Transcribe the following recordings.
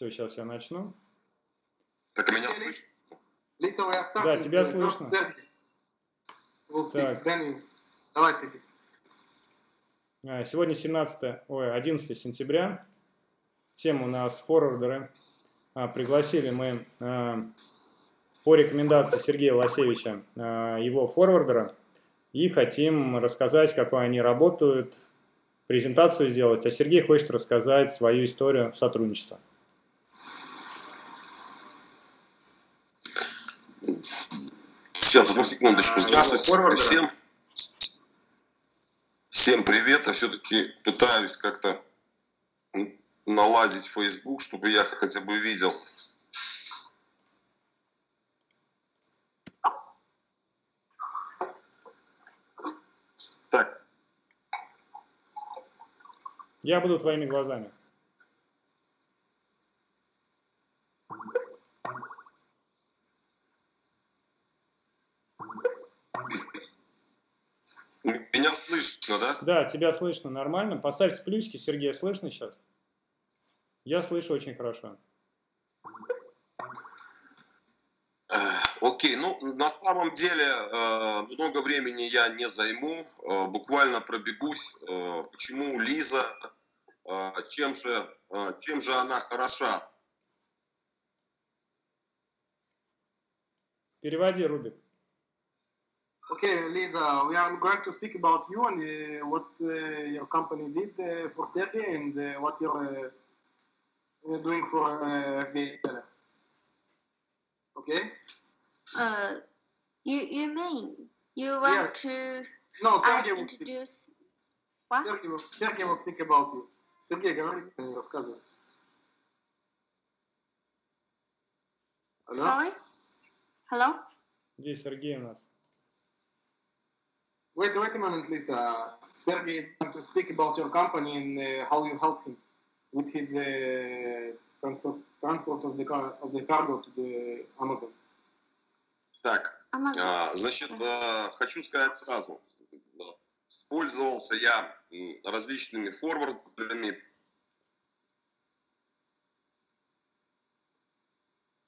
Все, сейчас я начну. Так, меня слышно? Лиза, вы оставьте. Да, тебя слышно. Так. Давай, Сергей. Сегодня 11 сентября. Тема у нас форвардеры. Пригласили мы по рекомендации Сергея Лосевича его форвардера. И хотим рассказать, как они работают, презентацию сделать. А Сергей хочет рассказать свою историю сотрудничества. Сейчас, одну секундочку. Здравствуйте всем. Всем привет. Я все-таки пытаюсь как-то наладить Facebook, чтобы я хотя бы видел. Так. Я буду твоими глазами. Меня слышно, да? Да, тебя слышно нормально. Поставьте плюсики. Сергей, слышно сейчас? Я слышу очень хорошо. Окей, ну на самом деле много времени я не займу, буквально пробегусь. Почему Лиза, чем же она хороша? Переводи, Рубик. Okay, Lisa, we are going to speak about you and what your company did for Serbia and what you're doing for FBL. Okay? You mean you want to introduce what? Sergey will speak about you. Sergey, говорит, рассказывай. Sorry? Hello? Где Сергей у нас? Wait a minute, Lisa. Sergey is going to speak about your company and how you help him with his transport of the cargo to the Amazon. Так, Amazon. Значит, хочу сказать сразу. Пользовался я различными форвардами,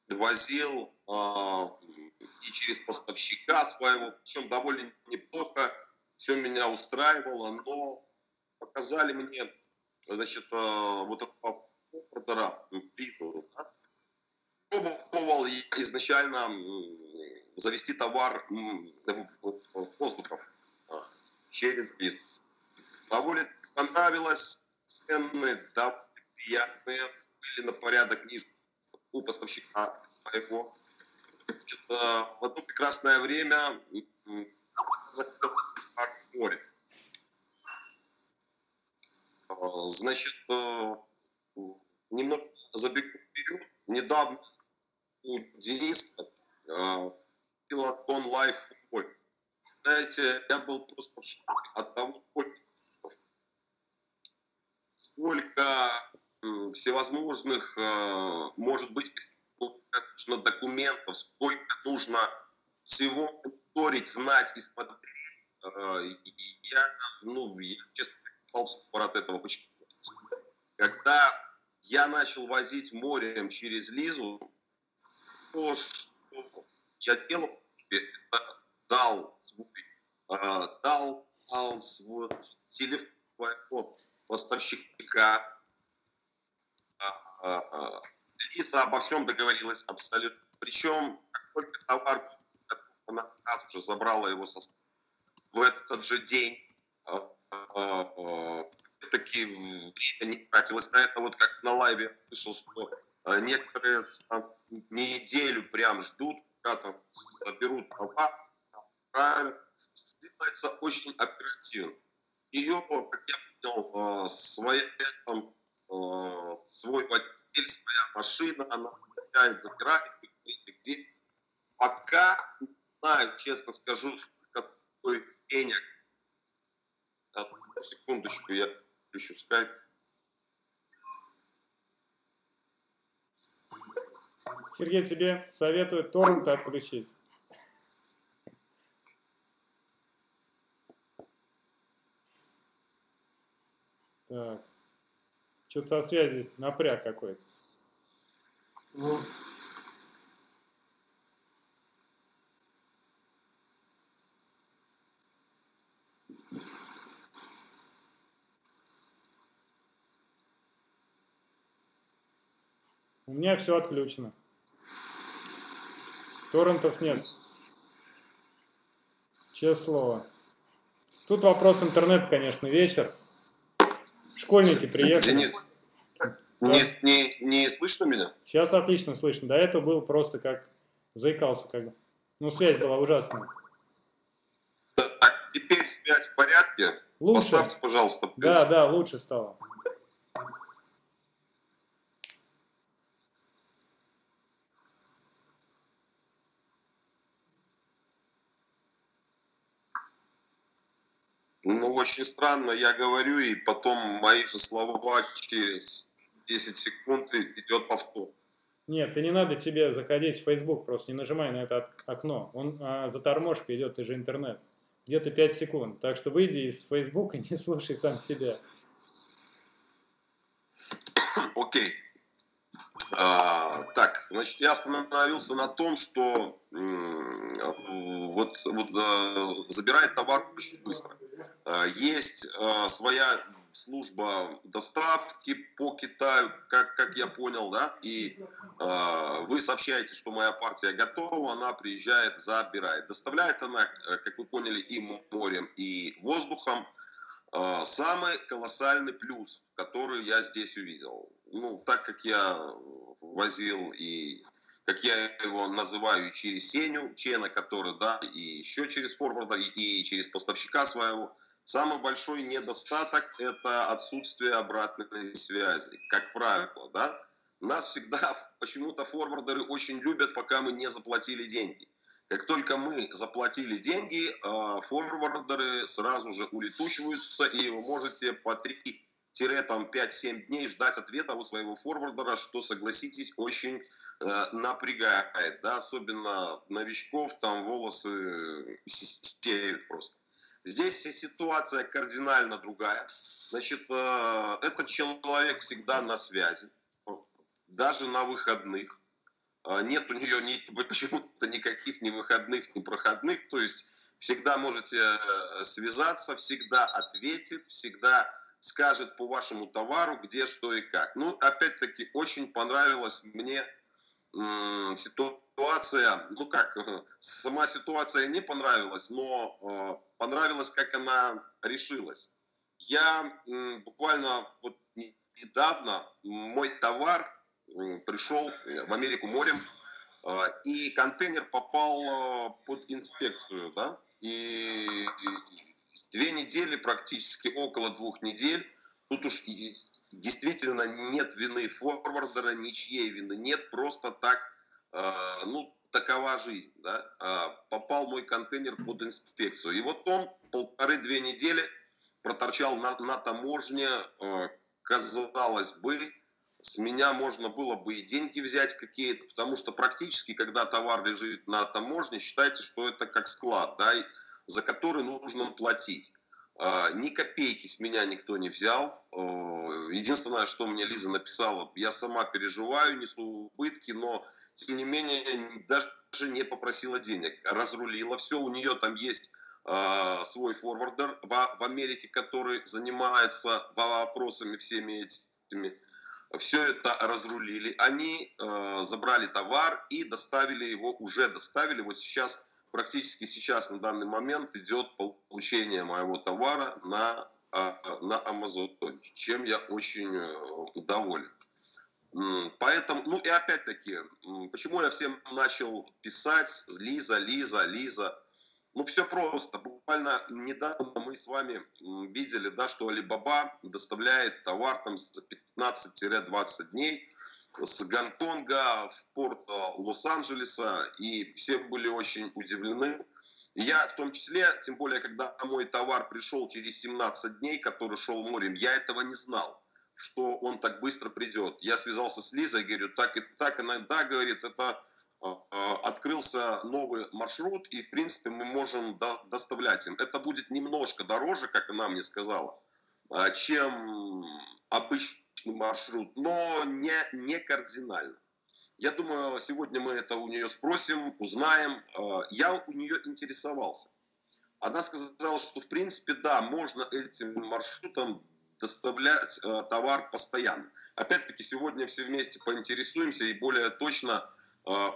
возил и через поставщика своего, причем довольно неплохо, все меня устраивало, но показали мне, значит, вот этого форвардера, пробовал изначально завести товар воздухом через лист. Довольно понравилось, цены довольно приятные, были на порядок ниже у поставщика его. В одно прекрасное время закрыл море. Значит, немного забегу вперед. Недавно у Дениса онлайн футболь. Знаете, я был просто в шоке от того, сколько всевозможных может быть нужно документов, сколько нужно всего мониторить, знать и смотреть. Я честно говоря, от этого. Почему? Когда я начал возить морем через Лизу, то, что я делал, это дал свой телефон поставщика. Лиза обо всем договорилась абсолютно. Причем, как только товар, она сразу же забрала его в этот же день. Таки время не тратилось на это. Вот как на лайве я слышал, что некоторые там, неделю прям ждут, пока там заберут товар. Правильно. Делается очень оперативно. Ее, как я понял, свой водитель, своя машина, она получает, забирает, где. Пока не знаю, честно скажу, сколько стоит денег. Секундочку, я включу Skype. Сергей, тебе советую торрент отключить. Так. Что-то со связи напряг какой-то. Вот. У меня все отключено. Торрентов нет. Честное слово. Тут вопрос интернет, конечно, вечер. Школьники приехали. Денис, не слышно меня? Сейчас отлично слышно. До этого был просто как заикался. Ну, связь была ужасная. Так, теперь связь в порядке. Лучше. Поставьте, пожалуйста. Плюс. Да, да, лучше стало. Ну, очень странно, я говорю, и потом мои же слова через 10 секунд идет повтор. Нет, ты не надо тебе заходить в Facebook, просто не нажимай на это окно. Он за торможкой идет, ты же интернет. Где-то 5 секунд. Так что выйди из Facebook и не слушай сам себя. Окей. Так, значит, я остановился на том, что забирает товар очень быстро. Есть своя служба доставки по Китаю, как я понял, да, и вы сообщаете, что моя партия готова, она приезжает, забирает. Доставляет она, как вы поняли, и морем, и воздухом. Самый колоссальный плюс, который я здесь увидел, ну, так как я возил и, как я его называю, через Сеню, Чена, который, да, и еще через форварда, и через поставщика своего. Самый большой недостаток – это отсутствие обратной связи, как правило, да. Нас всегда почему-то форвардеры очень любят, пока мы не заплатили деньги. Как только мы заплатили деньги, форвардеры сразу же улетучиваются, и вы можете по 3-5-7 дней ждать ответа от своего форвардера, что, согласитесь, очень напрягает, да, особенно новичков, там волосы стереют просто. Здесь ситуация кардинально другая. Значит, этот человек всегда на связи, даже на выходных. Нет у нее почему-то никаких ни выходных, ни проходных, то есть всегда можете связаться, всегда ответит, всегда скажет по вашему товару, где, что и как. Ну, опять-таки, очень понравилась мне ситуация, ну как, сама ситуация не понравилась, но понравилось, как она решилась. Я буквально вот недавно, мой товар пришел в Америку морем, и контейнер попал под инспекцию, да, и 2 недели, практически около 2 недель, тут уж действительно нет вины форвардера, ничьей вины нет, просто так, ну, такова жизнь, да, попал мой контейнер под инспекцию, и вот он 1,5-2 недели проторчал на таможне, казалось бы, с меня можно было бы и деньги взять какие-то, потому что практически, когда товар лежит на таможне, считайте, что это как склад, да, за который нужно платить. Ни копейки с меня никто не взял. Единственное, что мне Лиза написала, я сама переживаю, несу убытки, но, тем не менее, даже не попросила денег. Разрулила все, у нее там есть свой форвардер в Америке, который занимается вопросами всеми этими. Все это разрулили. Они забрали товар и доставили его, уже доставили. Вот сейчас, практически сейчас, на данный момент идет получение моего товара на Amazon, чем я очень доволен. Поэтому, ну и опять-таки, почему я всем начал писать Лиза. Ну, все просто. Буквально недавно мы с вами видели, да, что Alibaba доставляет товар там за 15-20 дней с Гонконга в порт Лос-Анджелеса, и все были очень удивлены. Я в том числе, тем более, когда мой товар пришел через 17 дней, который шел морем, я этого не знал, что он так быстро придет. Я связался с Лизой, говорю, так и так, она, да, говорит, это... открылся новый маршрут, и, в принципе, мы можем доставлять им. Это будет немножко дороже, как она мне сказала, чем обычный маршрут, но не кардинально. Я думаю, сегодня мы это у нее спросим, узнаем. Я у нее интересовался. Она сказала, что в принципе, да, можно этим маршрутом доставлять товар постоянно. Опять-таки, сегодня все вместе поинтересуемся и более точно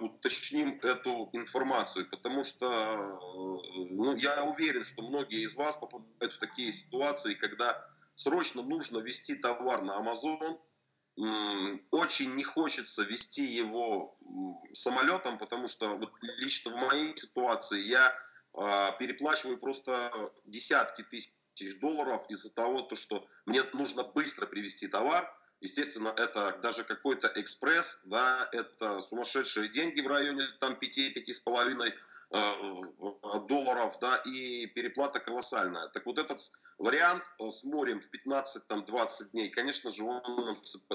уточним эту информацию, потому что я уверен, что многие из вас попадают в такие ситуации, когда срочно нужно везти товар на Amazon, очень не хочется везти его самолетом, потому что вот лично в моей ситуации я переплачиваю просто десятки тысяч долларов из-за того, что мне нужно быстро привезти товар. Естественно, это даже какой-то экспресс, да, это сумасшедшие деньги в районе там 5-5,5 долларов, да, и переплата колоссальная. Так вот этот вариант с морем в 15-20 дней, конечно же, он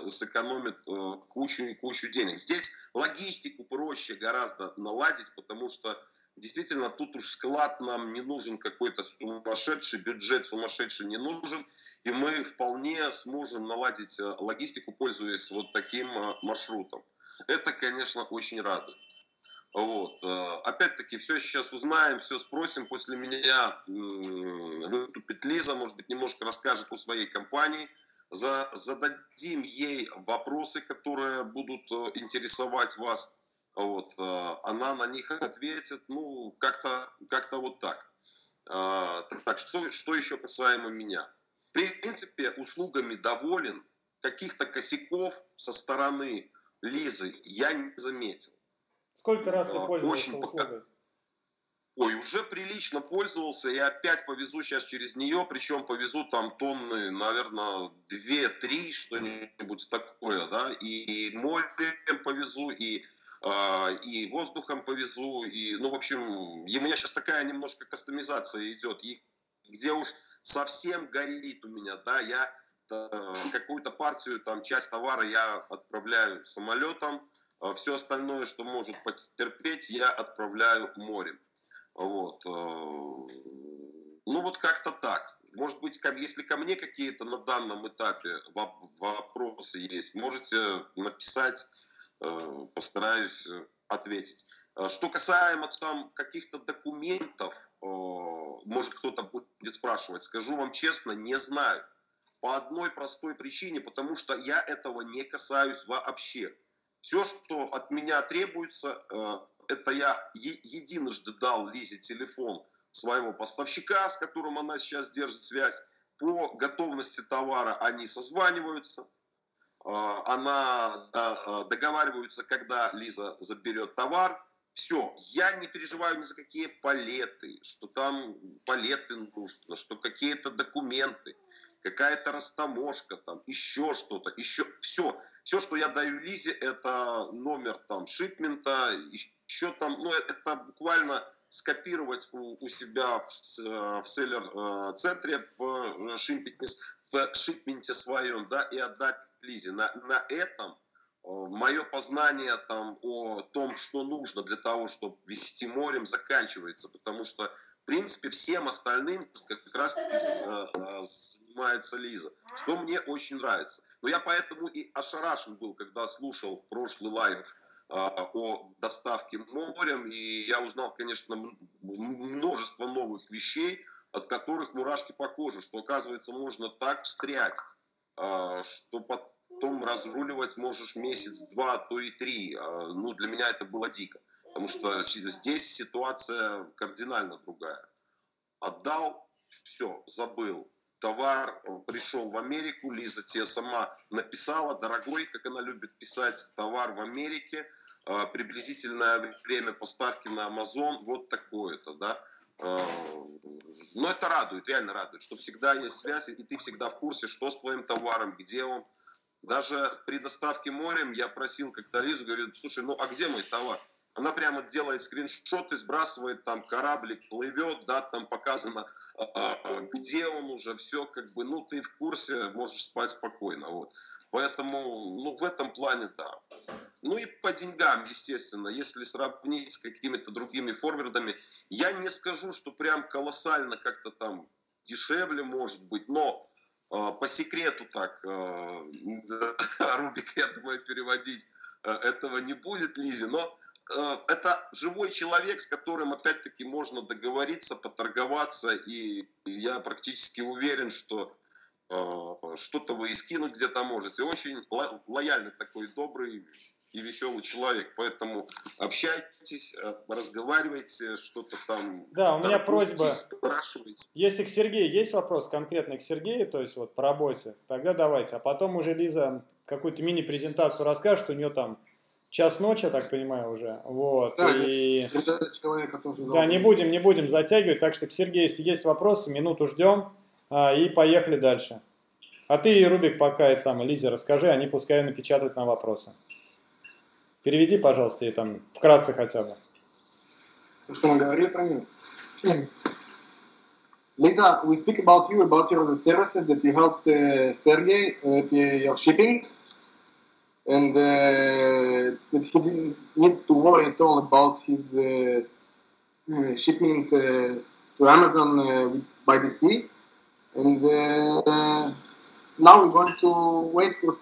сэкономит кучу и кучу денег. Здесь логистику проще гораздо наладить, потому что действительно, тут уж склад нам не нужен, какой-то сумасшедший, бюджет сумасшедший не нужен, и мы вполне сможем наладить логистику, пользуясь вот таким маршрутом. Это, конечно, очень радует. Вот. Опять-таки, все сейчас узнаем, все спросим. После меня выступит Лиза, может быть, немножко расскажет о своей компании. Зададим ей вопросы, которые будут интересовать вас. Вот, она на них ответит, ну, как-то вот так. Так, что еще касаемо меня? В принципе, услугами доволен, каких-то косяков со стороны Лизы я не заметил. Сколько раз ты пользовался услугой? Ой, уже прилично пользовался, я опять повезу сейчас через нее, причем повезу там тонны, наверное, 2-3, что-нибудь такое, да, и море повезу, и воздухом повезу, и, ну, в общем, и у меня сейчас такая немножко кастомизация идет, и где уж совсем горит у меня, да, я какую-то партию, там, часть товара я отправляю самолетом, все остальное, что может потерпеть, я отправляю морем, вот, ну, вот как-то так. Может быть, если ко мне какие-то на данном этапе вопросы есть, можете написать, постараюсь ответить. Что касаемо там каких-то документов, может кто-то будет спрашивать, скажу вам честно, не знаю. По одной простой причине, потому что я этого не касаюсь вообще. Все, что от меня требуется, это я единожды дал Лизе телефон своего поставщика, с которым она сейчас держит связь. По готовности товара они созваниваются. Она договаривается, когда Лиза заберет товар. Все, я не переживаю ни за какие палеты, что там палеты нужно, что какие-то документы, какая-то растаможка, там еще что-то, еще все, что я даю Лизе, это номер там шипмента, еще там, ну это буквально скопировать у себя в селлер-центре, в шипменте своем, да, и отдать Лизе. На этом мое познание там о том, что нужно для того, чтобы везти морем, заканчивается, потому что, в принципе, всем остальным как раз-таки занимается Лиза, что мне очень нравится. Но я поэтому и ошарашен был, когда слушал прошлый лайв о доставке морем, и я узнал, конечно, множество новых вещей, от которых мурашки по коже, что, оказывается, можно так встрять, что потом разруливать можешь месяц, два, то и три. Ну, для меня это было дико, потому что здесь ситуация кардинально другая. Отдал, все, забыл. Товар пришел в Америку, Лиза тебе сама написала, дорогой, как она любит писать, товар в Америке, приблизительное время поставки на Amazon, вот такое-то, да. Но это радует, реально радует, что всегда есть связь, и ты всегда в курсе, что с твоим товаром, где он. Даже при доставке морем я просил как-то Лизу, говорю, слушай, ну а где мой товар? Она прямо делает скриншоты, сбрасывает, там кораблик плывет, да, там показано, где он уже, все как бы, ну ты в курсе, можешь спать спокойно, вот. Поэтому, ну в этом плане, да. Ну и по деньгам, естественно, если сравнить с какими-то другими форвардами, я не скажу, что прям колоссально как-то там дешевле может быть, но по секрету так, Рубик, я думаю, переводить этого не будет, Лизе, но это живой человек, с которым опять-таки можно договориться, поторговаться, и я практически уверен, что что-то вы и скинуть где-то можете. Очень лояльный такой, добрый и веселый человек, поэтому общайтесь, разговаривайте, что-то там. Да, у меня просьба, спрашивайте. Если к Сергею есть вопрос конкретный к Сергею, то есть вот по работе, тогда давайте, а потом уже Лиза какую-то мини-презентацию расскажет, у нее там час ночи, я так понимаю, уже. Вот. Да, и... да, не будем затягивать, так что к Сергею, если есть вопросы, минуту ждем и поехали дальше. А ты, Рубик, пока это самое, Лизе расскажи, они пускай напечатают на вопросы. Переведи, пожалуйста, и там вкратце хотя бы. Ну что мы говорили про них? Лиза, we speak about you, about your services that you helped Sergey with your shipping, and that he didn't need to worry at all about his shipping to Amazon by the sea. And now we're going to wait for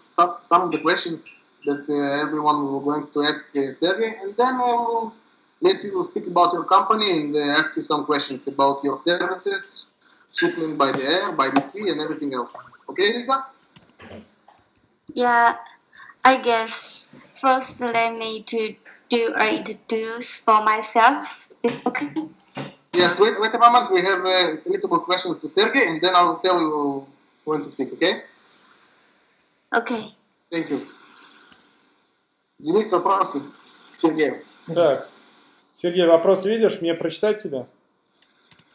some of the questions that everyone will going to ask Sergey, and then I will let you speak about your company and ask you some questions about your services, shipping by the air, by the sea, and everything else. Okay, Lisa? Yeah, I guess first let me to do an introduce for myself. Okay. Yeah, wait a moment. We have a little more questions to Sergey, and then I will tell you when to speak. Okay? Okay. Thank you. Есть вопросы, Сергей? Так, Сергей, вопрос видишь? Мне прочитать тебя?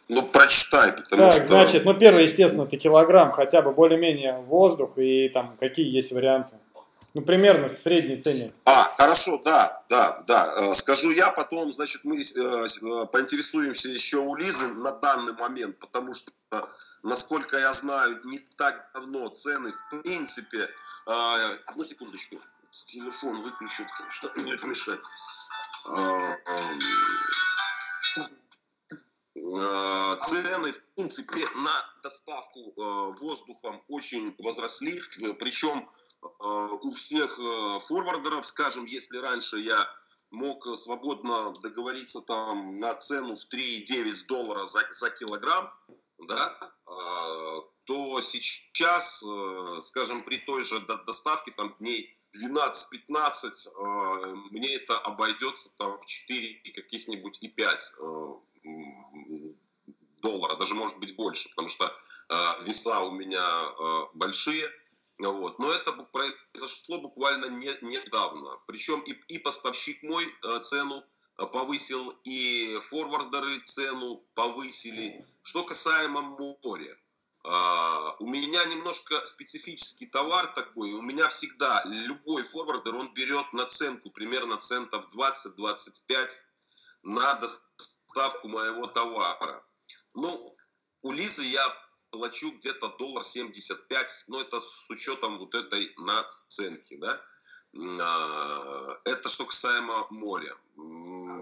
Ну, прочитай, потому так, что... Значит, ну, первый, естественно, это килограмм, хотя бы более-менее воздух, и там какие есть варианты. Ну, примерно в средней цене. А, хорошо, да. Скажу я, потом, значит, мы поинтересуемся еще у Лизы на данный момент, потому что, насколько я знаю, не так давно цены, в принципе... Одну секундочку. Телефон выключу, потому что будет мешать. Цены, в принципе, на доставку воздухом очень возросли. Причем у всех форвардеров, скажем, если раньше я мог свободно договориться там на цену в $3.9 за килограмм, да, то сейчас, скажем, при той же доставке там дней 12-15, мне это обойдется там в 4 и каких-нибудь и 5 доллара, даже может быть больше, потому что веса у меня большие. Вот. Но это произошло буквально недавно. Причем и поставщик мой цену повысил, и форвардеры цену повысили. Что касаемо моря. У меня немножко специфический товар такой, у меня всегда любой форвардер, он берет наценку примерно центов 20-25 на доставку моего товара. Ну, у Лизы я плачу где-то $1.75, но это с учетом вот этой наценки, да. Это что касаемо моря.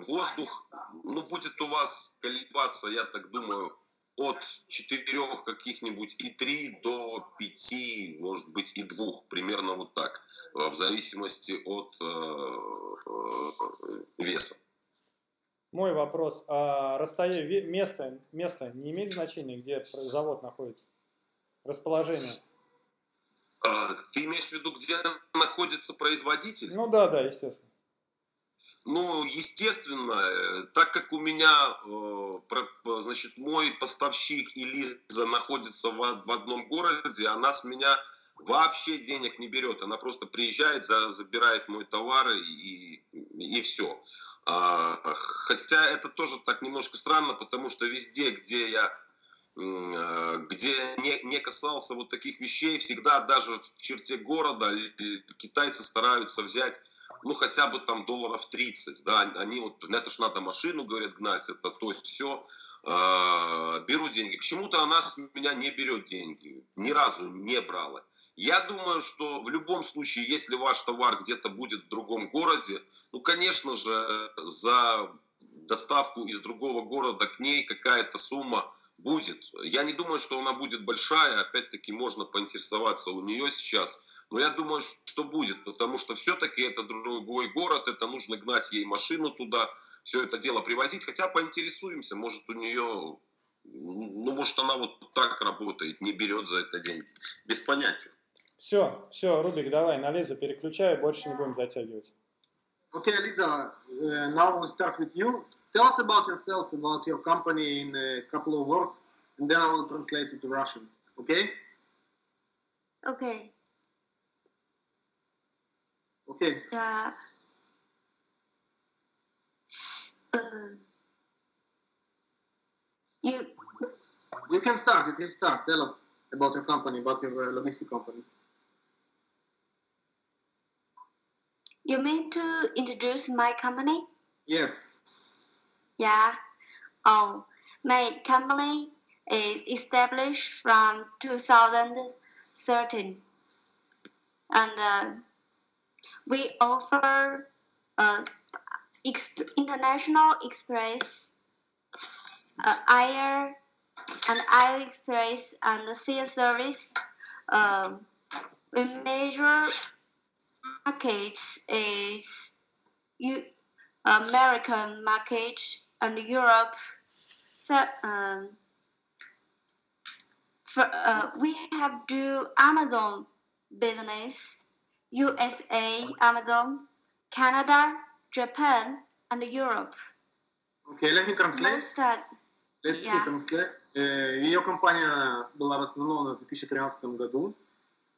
Воздух, ну, будет у вас колебаться, я так думаю, от 4 каких-нибудь и 3 до 5, может быть, и 2, примерно вот так, в зависимости от веса. Мой вопрос. А расстояние, место не имеет значения, где завод находится? Расположение? Ты имеешь в виду, где находится производитель? Ну да, естественно. Ну, естественно, так как у меня, значит, мой поставщик и Лиза находятся в одном городе, она с меня вообще денег не берет. Она просто приезжает, забирает мой товар и все. Хотя это тоже так немножко странно, потому что везде, где я не касался вот таких вещей, всегда даже в черте города китайцы стараются взять... ну, хотя бы там $30, да, они вот, это ж надо машину, говорят, гнать, это то есть все, беру деньги. Почему-то она с меня не берет деньги, ни разу не брала. Я думаю, что в любом случае, если ваш товар где-то будет в другом городе, ну, конечно же, за доставку из другого города к ней какая-то сумма Будет. Я не думаю, что она будет большая. Опять-таки, можно поинтересоваться у нее сейчас. Но я думаю, что будет. Потому что все-таки это другой город. Это нужно гнать ей машину туда. Все это дело привозить. Хотя поинтересуемся. Может, у нее... Ну, может, она вот так работает. Не берет за это деньги. Без понятия. Все, Рубик, давай на Лизу переключай. Больше не будем затягивать. Okay, Lisa, now we start with you. Tell us about yourself, about your company in a couple of words, and then I will translate it to Russian. Okay? Okay. Okay. Yeah. You can start. You can start. Tell us about your company, about your logistic company. You mean to introduce my company? Yes. Yeah. Oh, my company is established from 2013, and we offer international express, air and air express and sea service. We major markets is American market and Europe. So, we have do Amazon business, USA, Amazon, Canada, Japan, and Europe. Okay, let me translate. Let me translate. Ее компания была основана в 2013 году.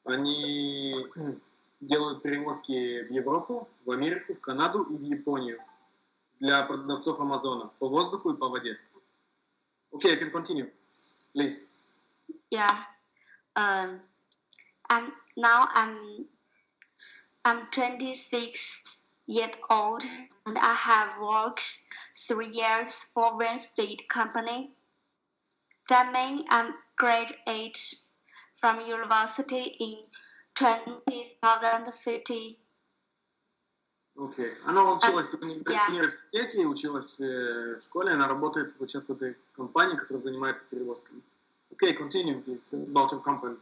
Они делают перевозки в Европу, в Америку, в Канаду и в Японию для продавцов Амазона по воздуху и по воде. Okay, you can continue, please. Yeah. I'm 26 years old and I have worked 3 years for Wingspeed company. That means I'm graduate from university in 2050. Окей. Она училась в университете, училась в школе, она работает вот сейчас в этой компании, которая занимается перевозками. Окей, continue, please, about your company.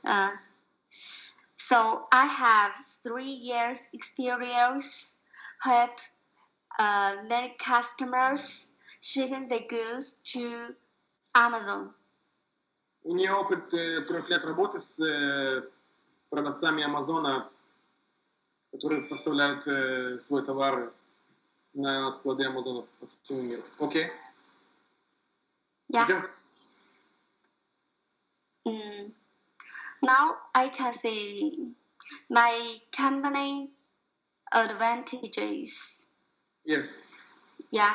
So, I have 3 years experience, help many customers shipping their goods to Amazon. У нее опыт 3 лет работы с продавцами Амазона, которые поставляют свой товар на склады Амазона по всему миру. Окей? Yeah. Now I can see my company advantages. Yes. Yeah.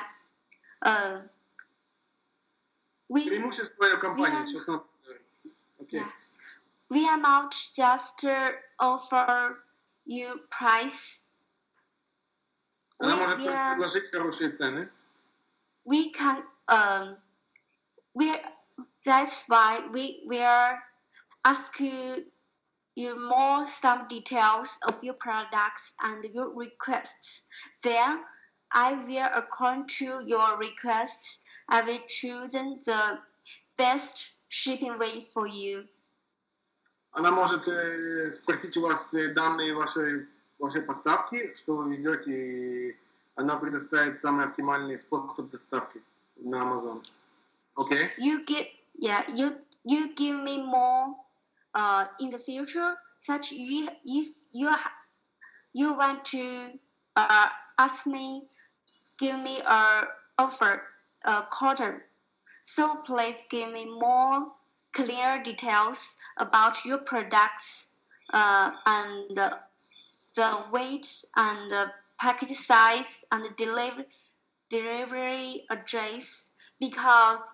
Преимущество ее компании. Окей. We are not just offer you price. Она может предложить хорошие цены. We can, that's why we will ask you more some details of your products and your requests. Then I will, according to your requests, I will choose the best shipping way for you. Она может спросить у вас данные вашей поставки, что вы везете, и она предоставит самый оптимальный способ доставки на Amazon. Okay? You give me more in the future, such if you want to ask me, give me an offer, a quarter. So please give me more clear details about your products and the weight and the package size and the delivery address, because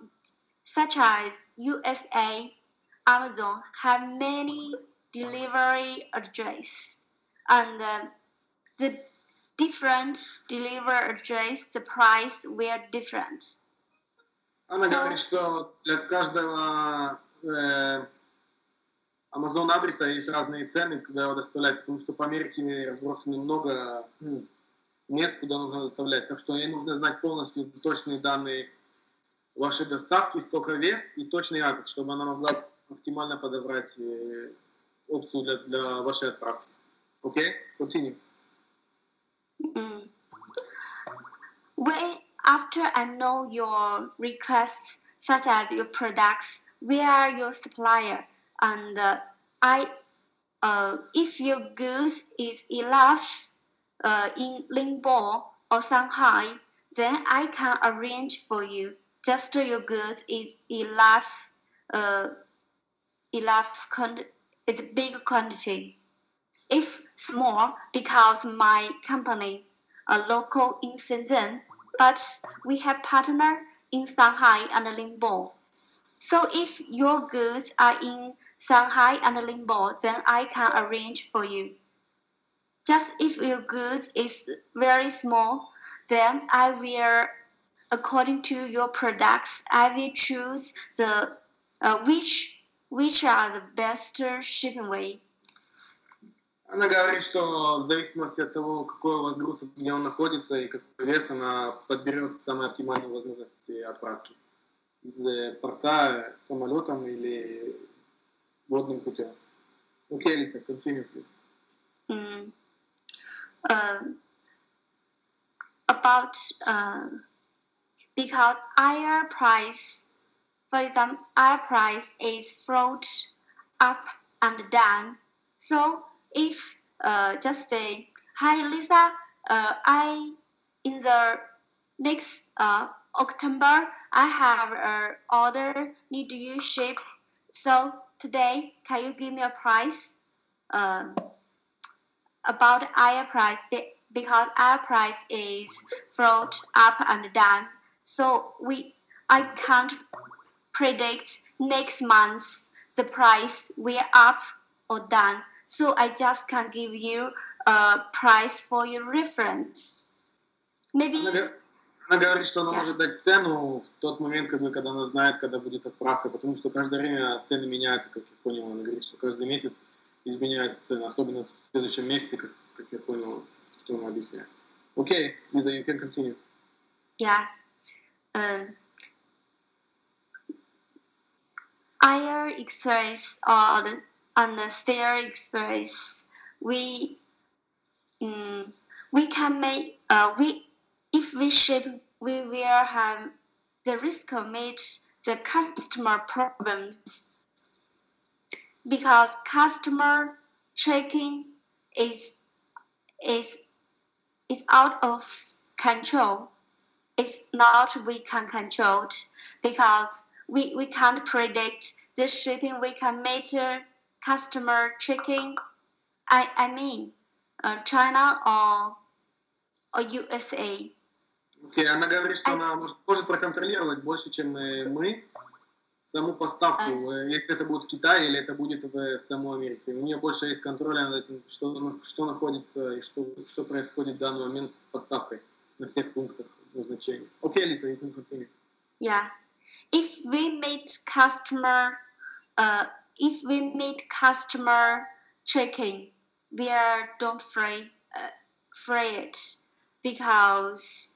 such as USA, Amazon have many delivery address, and the different delivery address, the price were different. Она говорит, что для каждого Amazon адреса есть разные цены, куда его доставлять, потому что по Америке разбросано много мест, куда нужно доставлять. Так что ей нужно знать полностью точные данные ваши доставки, сколько вес и точный адрес, чтобы она могла оптимально подобрать опцию для вашей отправки. Okay? Continue. When, after I know your requests, such as your products, where are your supplier, and if your goods is enough in Ningbo or Shanghai, then I can arrange for you. Just your goods is enough. It's a big quantity. If small, because my company are local in Shenzhen, but we have partner in Shanghai and Ningbo. So if your goods are in Shanghai and Ningbo, then I can arrange for you. Just if your goods is very small, then I will, according to your products, I will choose the which are the best shipping way. Она говорит, что в зависимости от того, какой у вас груз, где он находится и какой вес, она подберет самые оптимальные возможности отправки из порта, самолетом или водным путем. Окей, Лиза, continue, please. Because higher price, for example, higher price is float up and down. So if just say, hi Lisa, I in the next October I have an order need you ship. So today can you give me a price? About higher price, because higher price is float up and down. So I can't predict next month the price will up or down. So I just can give you a price for your reference. Maybe. Она говорит, что она может дать цену в тот момент, когда она знает, когда будет отправка, потому что каждое время цены меняются, как я понял. Она говорит, что каждый месяц изменяются цены, особенно в следующем месяце, как я понял, что она объясняет. Окей, Лиза, you can continue. Yeah. Our experience on the their experience, we can make if we ship, we will have the risk of meet the customer problems, because customer tracking is out of control. It's not we can control it, because we can't predict the shipping. We can measure customer tracking. I mean, China or USA. Okay, она говорит, что она может проконтролировать больше, чем мы, саму поставку, если это будет в Китае или это будет в самой Америке. У нее больше есть контроля над этим, что находится и что происходит в данный момент с поставкой на всех пунктах. Okay, Lisa, you can continue. Yeah, if we meet customer checking, we are don't fray it, because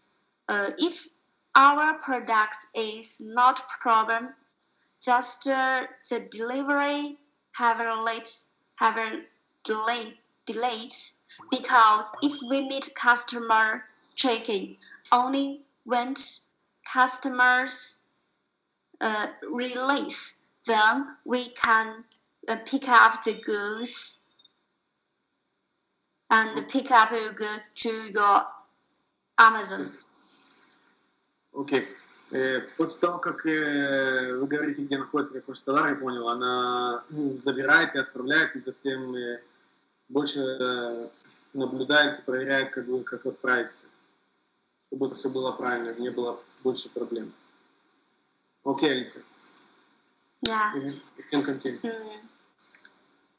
if our product is not problem, just the delivery have a delayed, because if we meet customer checking. Only when customers release them, we can pick up the goods and pick up your goods to your Amazon. Okay. После того, как вы говорите, где находится какой-то товар, я понял, она забирает и отправляет, и совсем больше наблюдает и проверяет, как отправить. Чтобы все было правильно, не было больше проблем. Окей, Алиса. Да.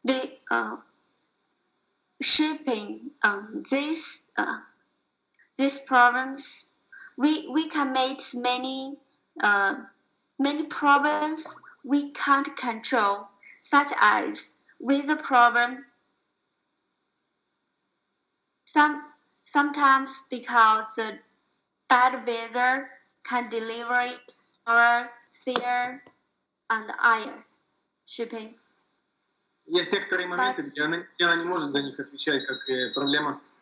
The shipping, these problems, we can make many problems we can't control, such as with the problem sometimes because the bad weather can deliver or seer and air shipping. Есть некоторые моменты, где она не может за них отвечать, как проблема с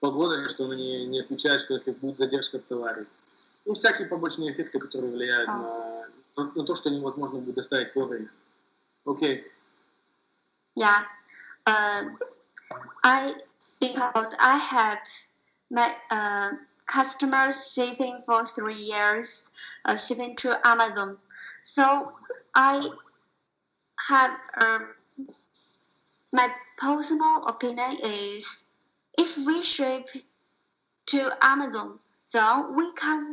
погодой, что она не отвечает, что если будет задержка в товаре. Ну, всякие побочные эффекты, которые влияют на то, что невозможно будет доставить вовремя. Окей. Yeah. Because I have my customers shipping for 3 years, shipping to Amazon. So I have my personal opinion is if we ship to Amazon, so we can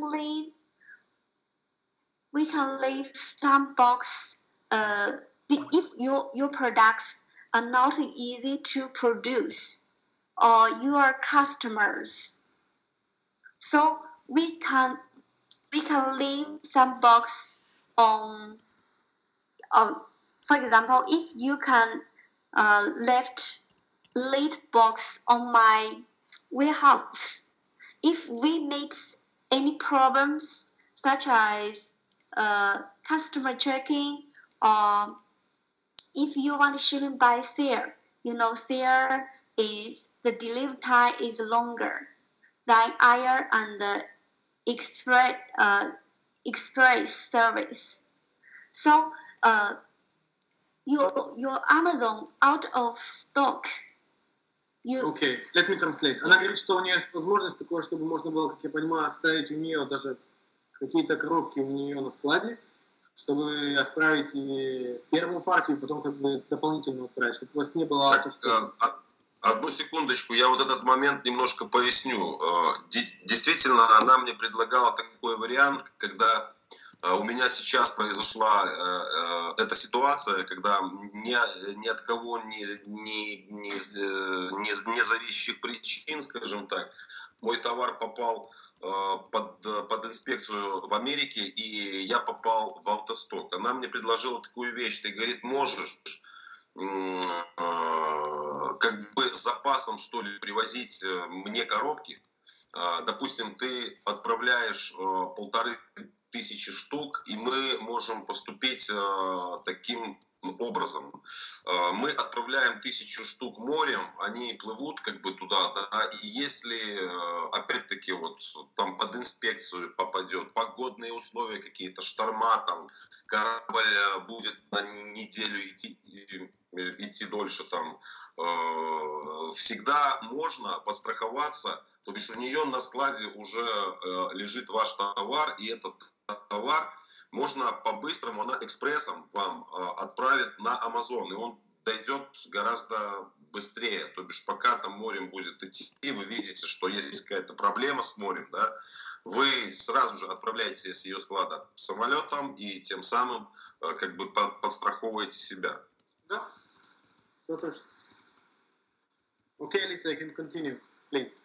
leave some box. If your products are not easy to produce, or your customers, so we can leave some box on. For example, if you can left late box on my warehouse, if we meet any problems such as customer checking, or if you want to ship by seer, you know seer is the delivery time is longer than air and the express service. So your Amazon out of stock. Okay, let me translate. Она говорит, что у нее есть возможность такое, чтобы можно было, как я понимаю, оставить у нее даже какие-то коробки у нее на складе, чтобы отправить и первую партию, и потом как бы дополнительно отправить, чтобы у вас не было... Так, одну секундочку, я вот этот момент немножко поясню. Действительно, она мне предлагала такой вариант, когда... У меня сейчас произошла эта ситуация, когда ни от кого не зависящих причин, скажем так, мой товар попал под инспекцию в Америке, и я попал в автосток. Она мне предложила такую вещь, ты, говорит, можешь как бы с запасом, что ли, привозить мне коробки. Допустим, ты отправляешь 1500 штук, и мы можем поступить таким образом. Мы отправляем 1000 штук морем, они плывут как бы туда, да, и если, опять-таки, вот там под инспекцию попадет, погодные условия какие-то, шторма, там, корабль будет на неделю идти дольше, там, всегда можно постраховаться. То бишь у нее на складе уже лежит ваш товар, и этот товар можно по-быстрому, она экспрессом вам отправит на Amazon, и он дойдет гораздо быстрее. То бишь пока там морем будет идти, и вы видите, что есть какая-то проблема с морем, да, вы сразу же отправляете с ее склада самолетом, и тем самым как бы подстраховываете себя. Да? Окей, Лиза, I can continue, please.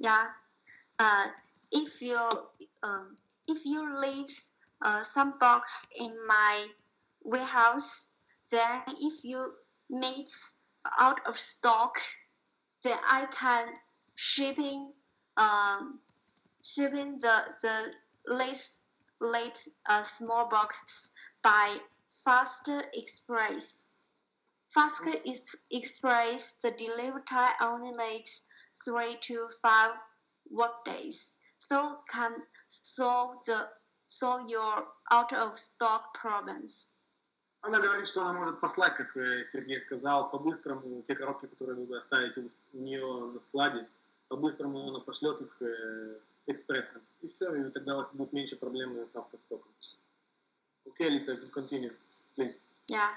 Yeah, if you leave some box in my warehouse, then if you meet out of stock, then I can shipping the late small box by Faster Express, the delivery time only takes 3 to 5 workdays, so can solve your out of stock problems. Она говорит, что она может послать, как Сергей сказал, по-быстрому те коробки, которые вы оставите у нее на складе, по-быстрому она пошлет их экспрессом, и все, и тогда у вас будет меньше проблем с автостоком. Okay, Lisa, continue, please. Yeah.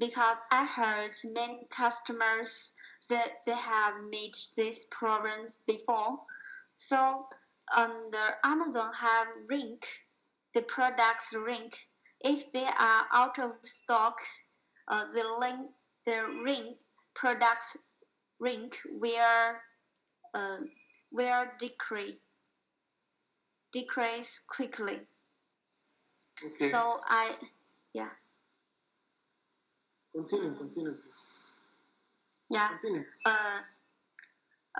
Because I heard many customers that they have met these problems before. So on the Amazon have rank, the products rank. If they are out of stock, the products rank will decrease quickly. Okay. So I, yeah. Continue. Yeah. Continue.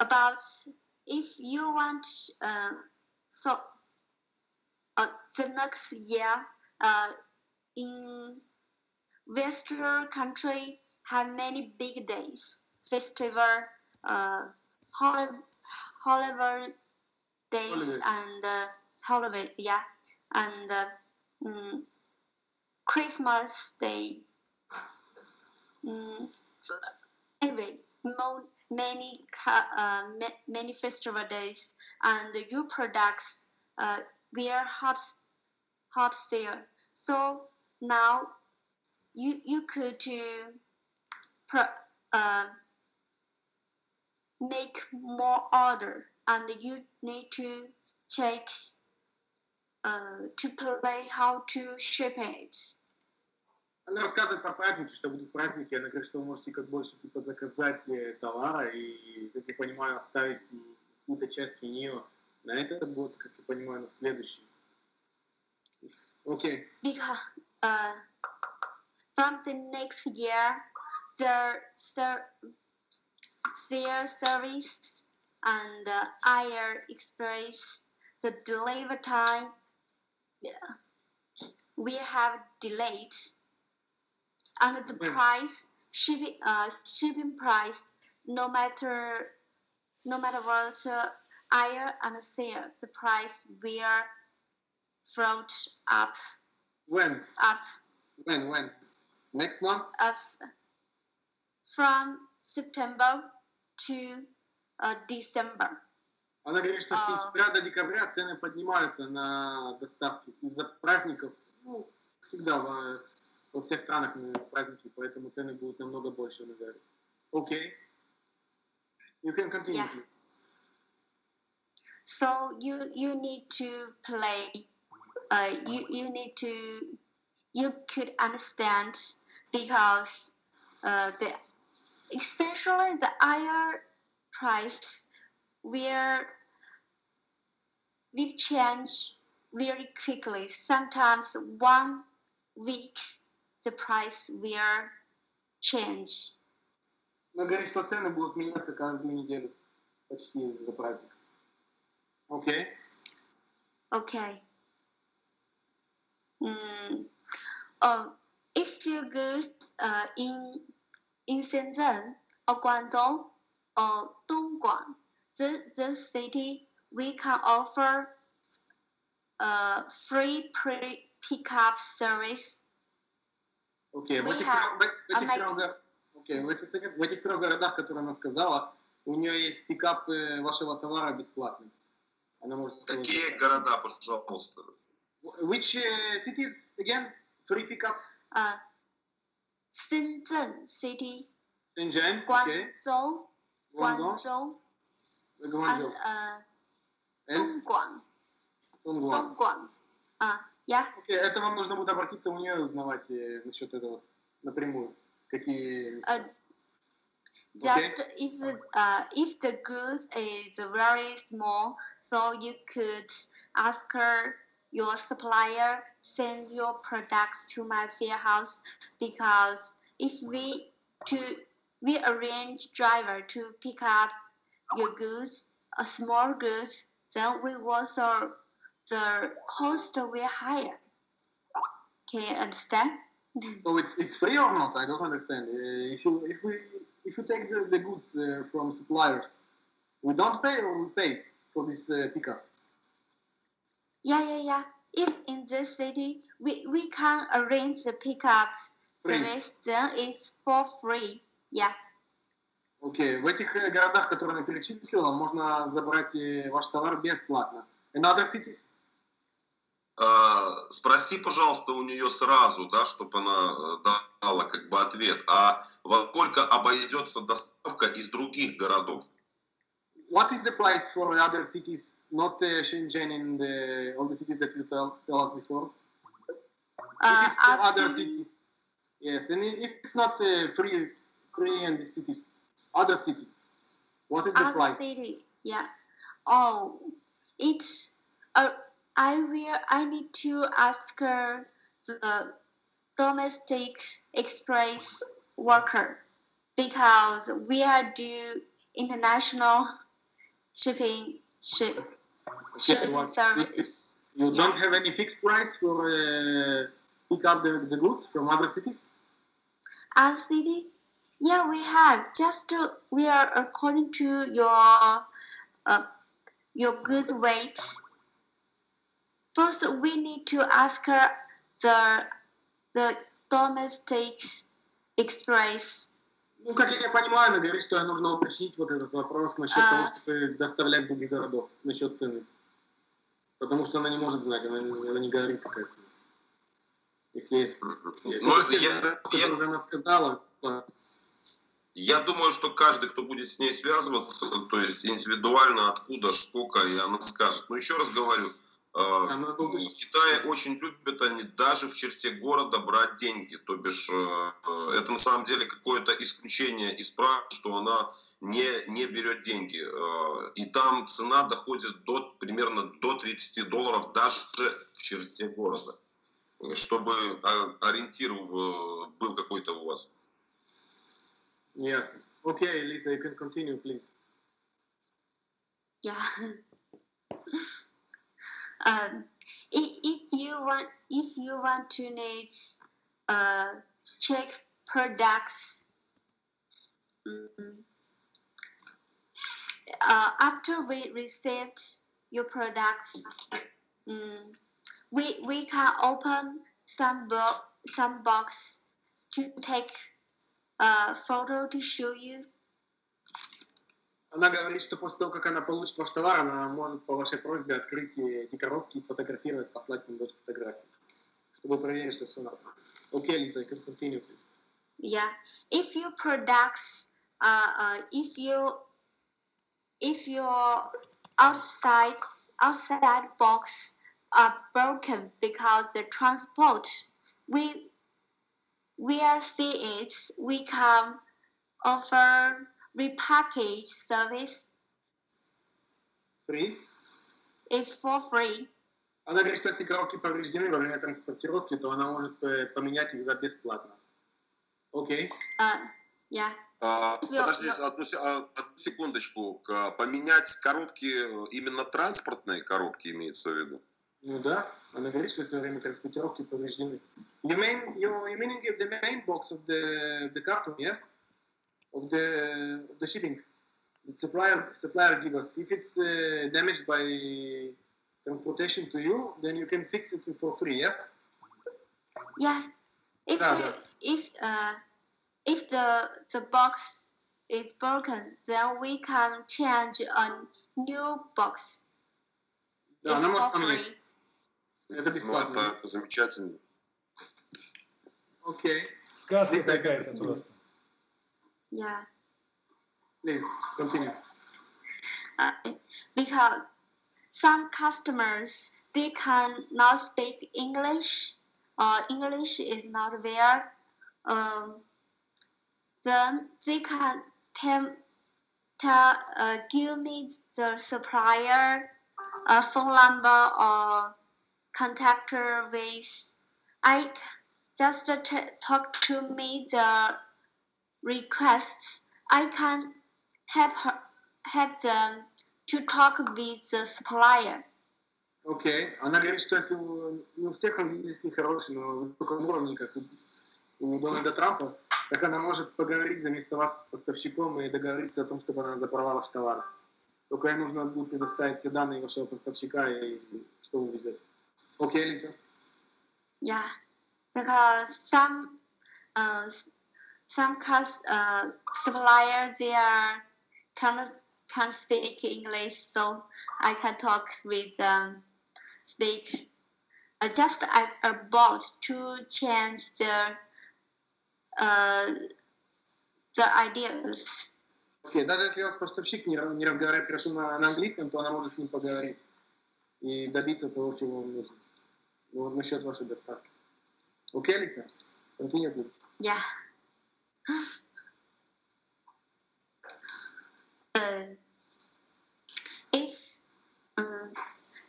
About if you want, so the next year, in Western country have many big days, festival, holiday days and holiday, yeah, and Christmas Day. Anyway, many festival days and your products were hot sale. So now you could make more order, and you need to check to play how to ship it. Она рассказывает про праздники, что будут праздники. Она говорит, что вы можете как больше типа заказать товара и, как я понимаю, оставить какую-то часть меню на этот год, как я понимаю, на следующий. Окей. Because from the next year, their service and air express the delivery time. We have delayed. And the price, shipping price, no matter what, air and sale, the price will front up. When? Up. When? Next month? From September to December. Она говорит, что с сентября до декабря цены поднимаются на доставки из-за праздников. Ну, всегда во всех странах праздники, поэтому цены будут намного больше, наверное. Окей. You can continue. Yeah. So you need to play. You need to. You could understand because especially the higher price will change very quickly. Sometimes 1 week. The price will change. Она говорит, что цены будут меняться каждую неделю, почти из-за праздника. Окей. Окей. If you go in Shenzhen or Guangdong or Dongguan, the city, we can offer free pickup service. Окей, в этих трех городах, которые она сказала, у нее есть пикап вашего товара бесплатный. Она может сказать. Какие города, пожалуйста? Which cities again? Free pickup? Shenzhen city. Shenzhen, okay. Guangzhou. Dongguan. Dongguan. Окей, это вам нужно будет обратиться у нее и узнавать насчет этого напрямую. Какие... Just if the goods is very small, so you could ask her, your supplier, send your products to my warehouse, because if we arrange driver to pick up your goods, a small goods, then we also the cost will higher. Can you understand? So it's free or not? I don't understand. If you take the goods from suppliers, we don't pay or we pay for this pickup? Yeah. If in this city we can arrange the pickup service, then it's for free. Yeah. Okay. В этих городах, которые она перечислила, можно забрать ваш товар бесплатно. In other cities? Спроси, пожалуйста, у нее сразу, да, чтобы она дала как бы ответ. А во сколько обойдется доставка из других городов? What is the price for other cities, not Shenzhen and all the cities that you tell us before? If it's other city, yes, and if it's not free and the cities, other city. What is the price? Other city, yeah. Oh, it's. I need to ask her the domestic express worker because we are do international shipping service. You don't have any fixed price for pick up the goods from other cities? Our city? Yeah, we have. We are according to your goods weight. First, we need to ask her the domestic express. Ну, как я понимаю, она говорит, что нужно уточнить вот этот вопрос насчет того, чтобы доставлять в других городов, насчет цены. Потому что она не может знать, она не говорит, какая цена. Если есть... Если она сказала... Я думаю, что каждый, кто будет с ней связываться, то есть индивидуально, откуда, сколько, и она скажет. Но еще раз говорю, в Китае очень любят они даже в черте города брать деньги. То бишь, это на самом деле какое-то исключение из правил, что она не берет деньги. И там цена доходит примерно до $30 даже в черте города. Чтобы ориентир был какой-то у вас. Yes. Okay, Lisa, you can continue, please. Yeah. If you want to need check products, after we received your products, we can open some box to take. Photo to show you. Она говорит, что после того, как она получит ваш товар, она может по вашей просьбе открыть эти коробки и сфотографировать, послать им дочь фотографии, чтобы проверить, что все нормально. Okay, Lisa, can continue. Yeah, if your products, if your outside box are broken because the transport, we are seeing it. We can offer repackage service. Free? It's for free. Она говорит, что если коробки повреждены во время транспортировки, то она может поменять их за бесплатно. Окей. Yeah. Подождите одну секундочку. Поменять коробки, именно транспортные коробки имеется в виду? Ну да, она говорит, что во время транспортировки повреждены. You mean the main box of the carton, yes? Of the shipping. The supplier give us. If it's damaged by transportation to you, then you can fix it for free, yes? Yeah. If the box is broken, then we can change a new box. Да, она может поменять. Это бесплатно. Ну, это замечательно. Окей. Сказка какая-то просто. Yeah. Please, continue. Because some customers, they cannot speak English, or English is not there. Then they can give me the supplier phone number or contact her with. I just talk to me the requests. I can help them to talk with the supplier. Okay. Она говорит, что если у всех английский хороший, но в таком уровне, как у Дональда Трампа, так она может поговорить вместо вас с поставщиком и договориться о том, чтобы она забрала ваш товар. Только ей нужно будет предоставить все данные вашего поставщика и что вы везете. Okay, Lisa. Yeah, because some suppliers they are can't speak English, so I can talk with them. Just about to change the ideas. Okay, даже если у вас поставщик не разговаривает хорошо на английском, то она может с ним поговорить и добиться того, чего вам нужно. Вот насчет вашей доставки. Окей, Алиса? Continue, please. Yeah.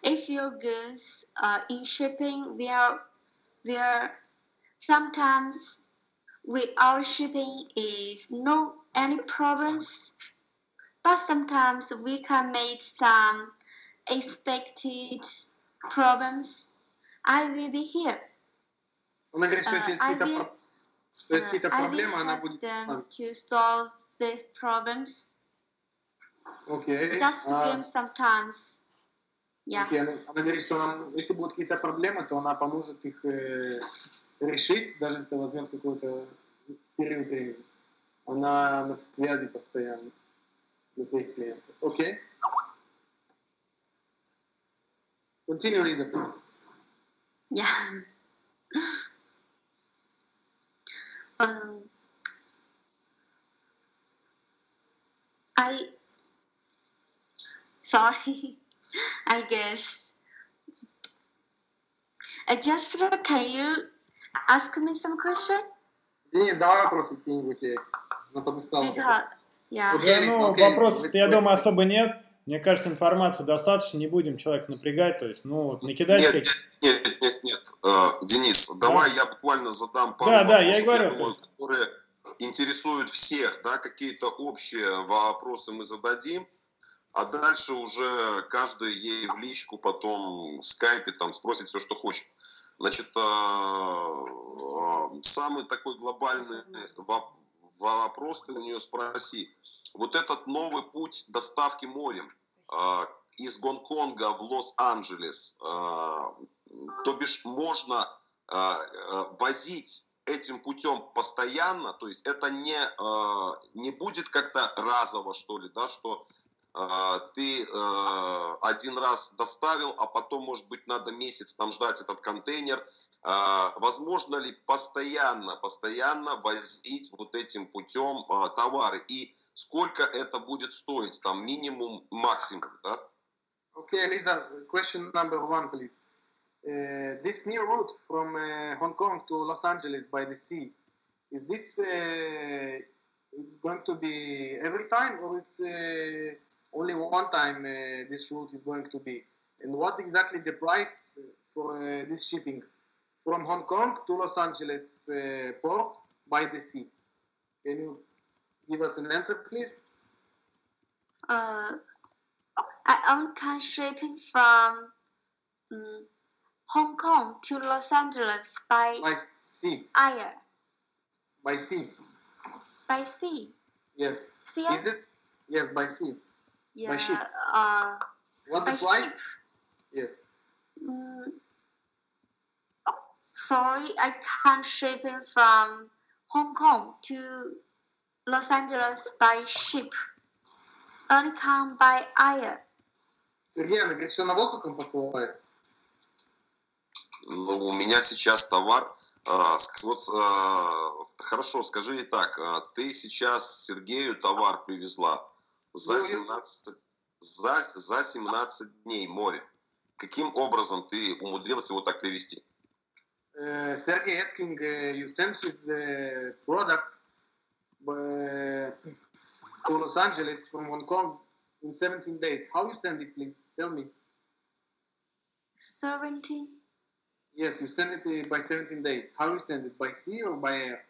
If your goods are in shipping, we are sometimes our shipping is no any problems, but sometimes we can make some expected problems, I will be here. Она говорит, что если какие-то проблемы, она будет с вами. To solve these problems. Okay. Just to give some chance. Yeah. Okay. Она говорит, что она, если будут какие-то проблемы, то она поможет их решить, даже если возьмет какой-то период времени. Она на связи постоянно для своих клиентов. Окей. Okay. Continue, Lisa, please. Yeah. I guess. Adjuster, can you ask me some question? Денис, давай вопросы какие-нибудь. Ну, вопросов, я думаю, особо нет. Мне кажется, информации достаточно, не будем человека напрягать, то есть, ну, вот, накидать... Нет, Денис, давай я буквально задам пару вопросов, я говорю, которые интересуют всех, да, какие-то общие вопросы мы зададим, а дальше уже каждый ей в личку, потом в скайпе там спросит все, что хочет. Значит, самый такой глобальный вопрос ты у нее спроси. Вот этот новый путь доставки морем из Гонконга в Лос-Анджелес, то бишь можно возить этим путем постоянно, то есть это не будет как-то разово, что ли, да, что ты один раз доставил, а потом, может быть, надо месяц там ждать этот контейнер. Возможно ли постоянно возить вот этим путем товары? И сколько это будет стоить? Там минимум, максимум, да? Okay, Lisa, question number one, please. This new route from Hong Kong to Los Angeles by the sea, is this going to be every time, or it's only one time this route is going to be? And what exactly the price for this shipping from Hong Kong to Los Angeles port by the sea? Can you give us an answer, please? I can shipping from Hong Kong to Los Angeles by sea. Air. By sea. By sea. Yes. Sea? Is it? Yes, by sea. Yeah, by ship. What the price? Yes. Sorry, I can't ship it from Hong Kong to Los Angeles by ship. Only come by air. Сергей, она говорит, что на воздухом посылает? Ну, у меня сейчас товар... хорошо, скажи так, ты сейчас Сергею товар привезла за 17 дней море. Каким образом ты умудрилась его так привезти? Сергей asking, you sent his products to Los Angeles from Hong Kong in 17 days. How you send it, please? Tell me. 17? Yes, you send it by 17 days. How you send it? By sea or by air?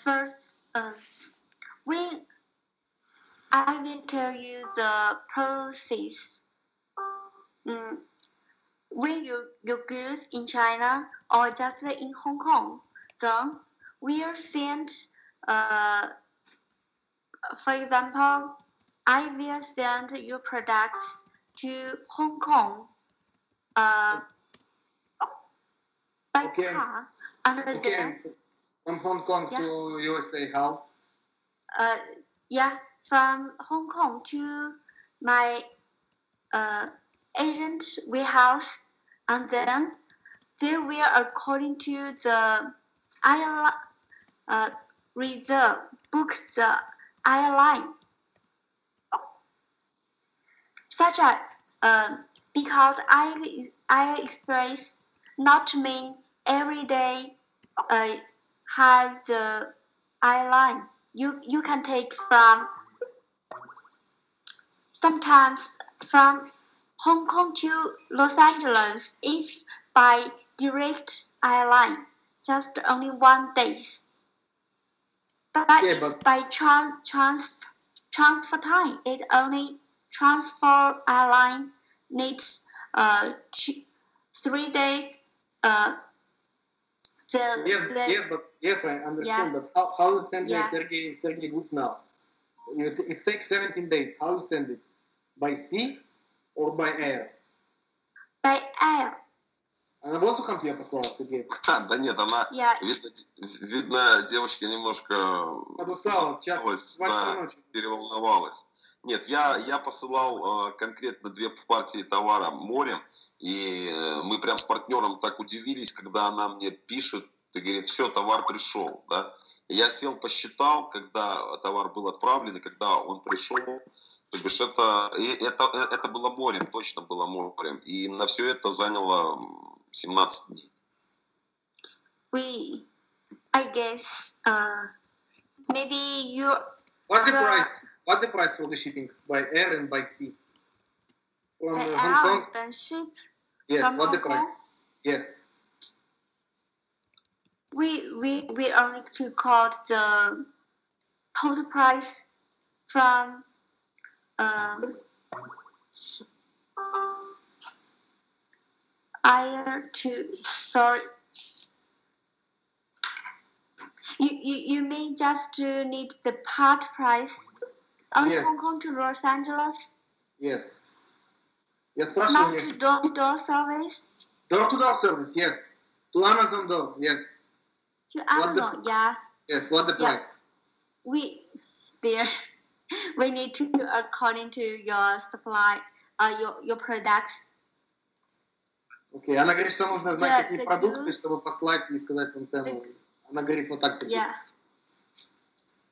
First, I will tell you the process. When your goods in China or just in Hong Kong, then we are sent. For example, I will send your products to Hong Kong by car. And then, from Hong Kong to USA, how? From Hong Kong to my agent warehouse, and then they will according to the reserve book the airline. Such as because I express not mean every day have the airline. You can take from sometimes from Hong Kong to Los Angeles if by direct airline, just only 1 day. But yeah, but by transfer time, it only transfer airline needs 3 days. Yes, I understand. Yeah. But how you send it, Sergey goods now? It takes 17 days. How you send it? By sea or by air? By air. Она воздухом тебе послала, Сергей? Да нет, она, видно, девочка немножко переволновалась. Нет, я посылал конкретно 2 партии товара морем, и мы прям с партнером так удивились, когда она мне пишет, и говорит, все, товар пришел, да. Я сел, посчитал, когда товар был отправлен, и когда он пришел, то бишь это было морем, точно было морем, и на все это заняло 17 дней. We, I guess, maybe you... What the price for the shipping by air and by sea? From Hong Kong? The ship? Yes, from what the price? Yes. We only to call the total price from air to third. You may just need the part price on Hong Kong to Los Angeles. Yes. Yes, not to door-to-door service. Door-to-door service, yes. To Amazon door, yes. To Amazon, Yes, what the price? We need to do according to your supply, your products. Okay, она говорит, что нужно знать какие продукты, чтобы послать и сказать вам цену. Она говорит вот так. Yeah.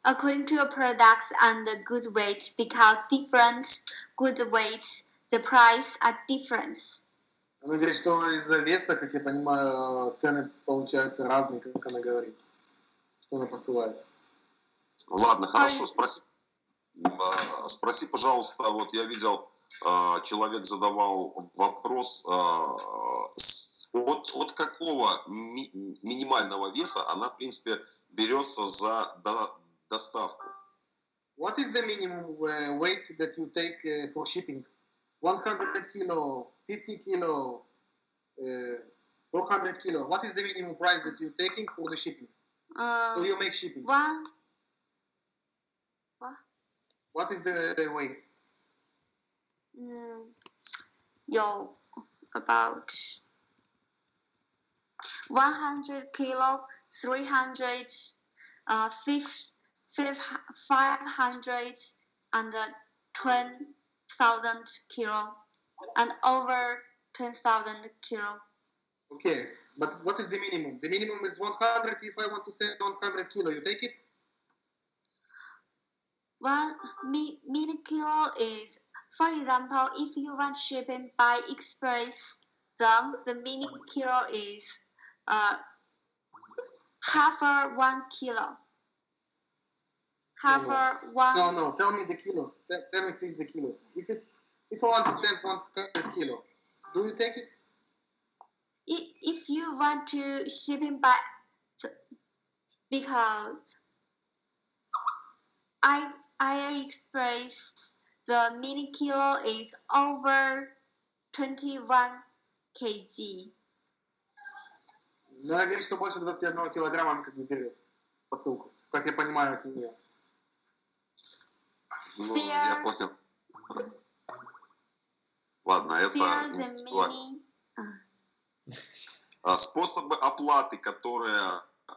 According to your products and the goods weight, because different goods weights, the price are different. Она говорит, что из-за веса, как я понимаю, цены получаются разные, как она говорит, что она посылает. Ладно, хорошо, спроси, пожалуйста, вот я видел, человек задавал вопрос, от какого минимального веса она, в принципе, берется за доставку? What is the minimum weight that you take for shipping? 100 kilo, 50 kilo, 400 kilo. What is the minimum price that you're taking for the shipping? Do you make shipping? What is the weight? About 100 kilo, 300, 500, and 10,000 kilo and over 10,000 kilo. Okay, but what is the minimum? The minimum is 100. If I want to send 100 kilo, you take it? Well, mini kilo is, for example, if you want shipping by express, then the mini kilo is half or 1 kilo. Tell me the kilos. Tell me please the kilos. If I want to send 100 kilo, do you take it? If you want to ship it by, because I express the mini kilo is over 21 kg. Она говорит, что больше 21 килограмма она как бы берет посылку, как я понимаю от нее. Ну, я понял. Ладно, это способы оплаты, которые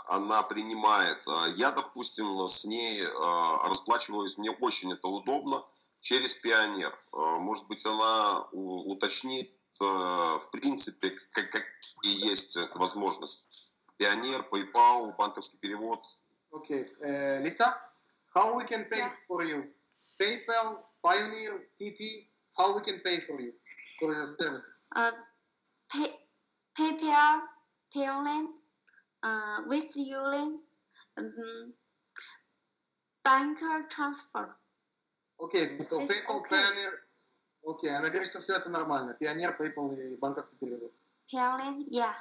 она принимает. Я, допустим, с ней расплачиваюсь, мне очень это удобно, через Payoneer. Может быть, она уточнит, в принципе, какие есть возможности. Payoneer, PayPal, банковский перевод. Окей. Лиза, how we can pay for you? PayPal, Payoneer, TT, how we can pay for you, for your services? PayPal, Payoneer, with Ulin, banker transfer. Okay, so PayPal, Payoneer, okay, она говорит, что все это нормально. Payoneer, PayPal и банковский перевод. Payoneer,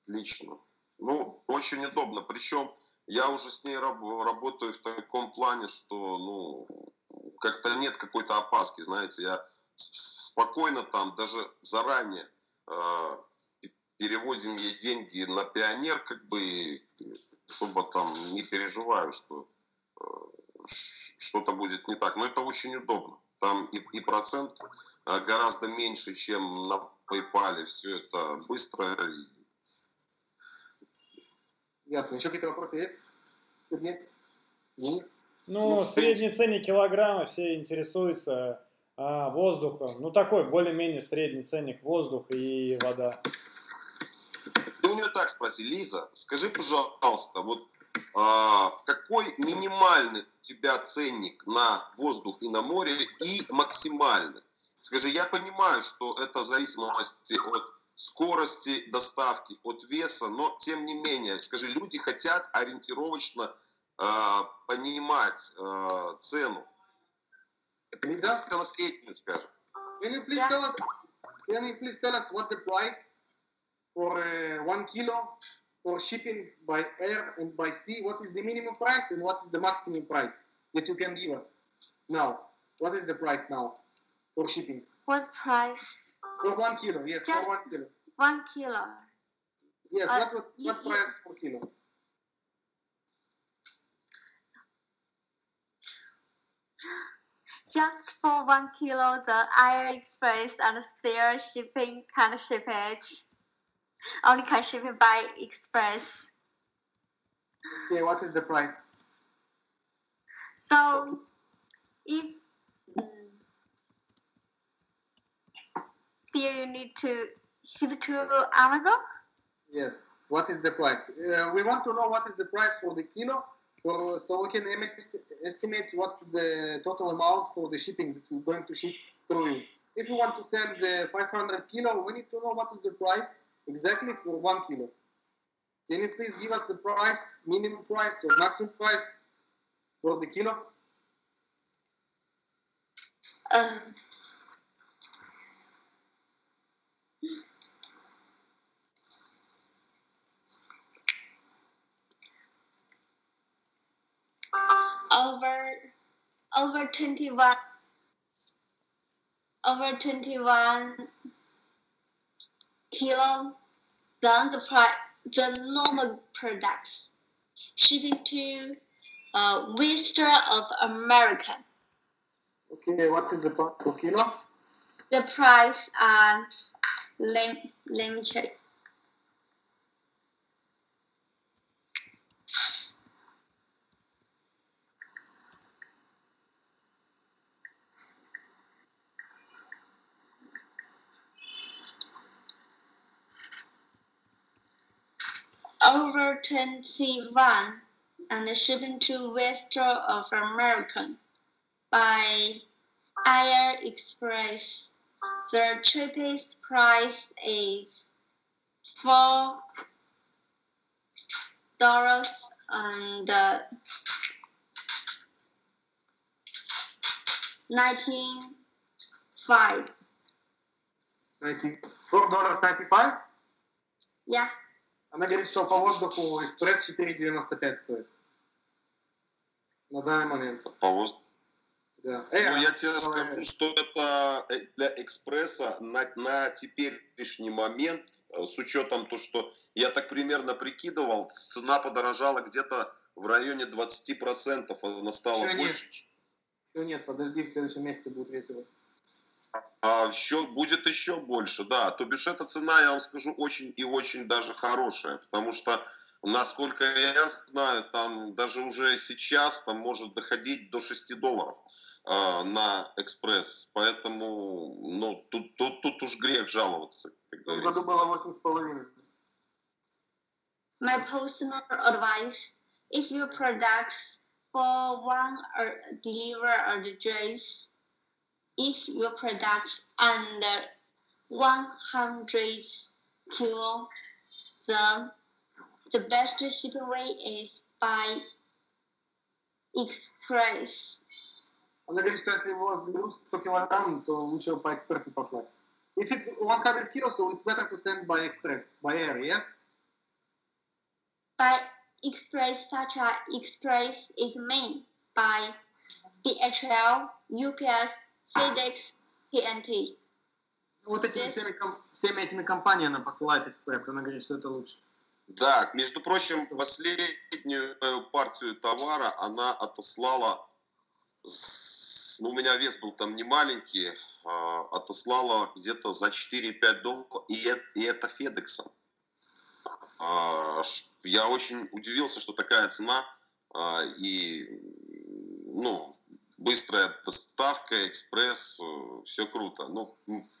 Отлично. Ну, очень удобно. Причем Я уже с ней работаю в таком плане, что, ну, как-то нет какой-то опаски, знаете, я спокойно там даже заранее переводим ей деньги на Payoneer, как бы, и особо там не переживаю, что что-то будет не так. Но это очень удобно. Там и процент гораздо меньше, чем на PayPal. Все это быстро. Ясно. Еще какие-то вопросы есть? Нет? Ну, средние цены килограмма, все интересуются воздухом. Ну, такой более-менее средний ценник воздух и вода. Ты у нее так спроси. Лиза, скажи, пожалуйста, вот какой минимальный у тебя ценник на воздух и на море и максимальный? Скажи, я понимаю, что это в зависимости от скорости доставки, от веса, но тем не менее, скажи, люди хотят ориентировочно понимать цену. Can you please tell us what the price for 1 kilo for shipping by air and by sea? What is the minimum price and what is the maximum price that you can give us now? What is the price now for shipping? What price? For 1 kilo, yes. Just for 1 kilo. 1 kilo. Yes. What price per kilo? 1 kilo, the air express and air shipping can't ship it. Only can ship it by express. Okay. What is the price? So, if you need to ship to Amazon? Yes. What is the price? We want to know what is the price for the kilo, so we can estimate what the total amount for the shipping that we're going to ship through you. If you want to send 500 kilo, we need to know what is the price exactly for 1 kilo. Can you please give us the price, minimum price or maximum price for the kilo? Over 21. Over 21 kilo. Then the price, the normal products shipping to Western of America. Okay, what is the price per kilo? The price and let me check. Over 21 and shipping to Western of America by Air Express. The cheapest price is $4 and 95. $4.95? Yeah. Она говорит, что по воздуху экспресс 4,95 стоит. На данный момент. По воздуху? Да. Ну, я тебе скажу, что это для экспресса на теперешний момент, с учетом того, что я так примерно прикидывал, цена подорожала где-то в районе 20%, она стала еще больше. Нет, подожди, в следующем месяце будет весело. Еще будет еще больше, да. То бишь, эта цена, я вам скажу, очень и очень даже хорошая, потому что, насколько я знаю, там даже уже сейчас там может доходить до $6 на экспресс, поэтому, ну, тут уж грех жаловаться, как говорится. В году было 8,5. My personal advice, if your products for one or deliver or address, if your product under 100 kilo, the best shipping way is by express. Она говорит, что если его берут 100 килограмм, то лучше его по экспрессу послать. If it's 100 kilos, so it's better to send by express, by air, yes? By express such as express is made by DHL, UPS, FedEx, TNT. Вот этими всеми этими компаниями она посылает экспресс, она говорит, что это лучше. Да, между прочим, последнюю партию товара она отослала, ну, у меня вес был там не маленький, отослала где-то за 4-5 долларов, и это Федексом. Я очень удивился, что такая цена, и, ну, быстрая доставка, экспресс, все круто. Ну,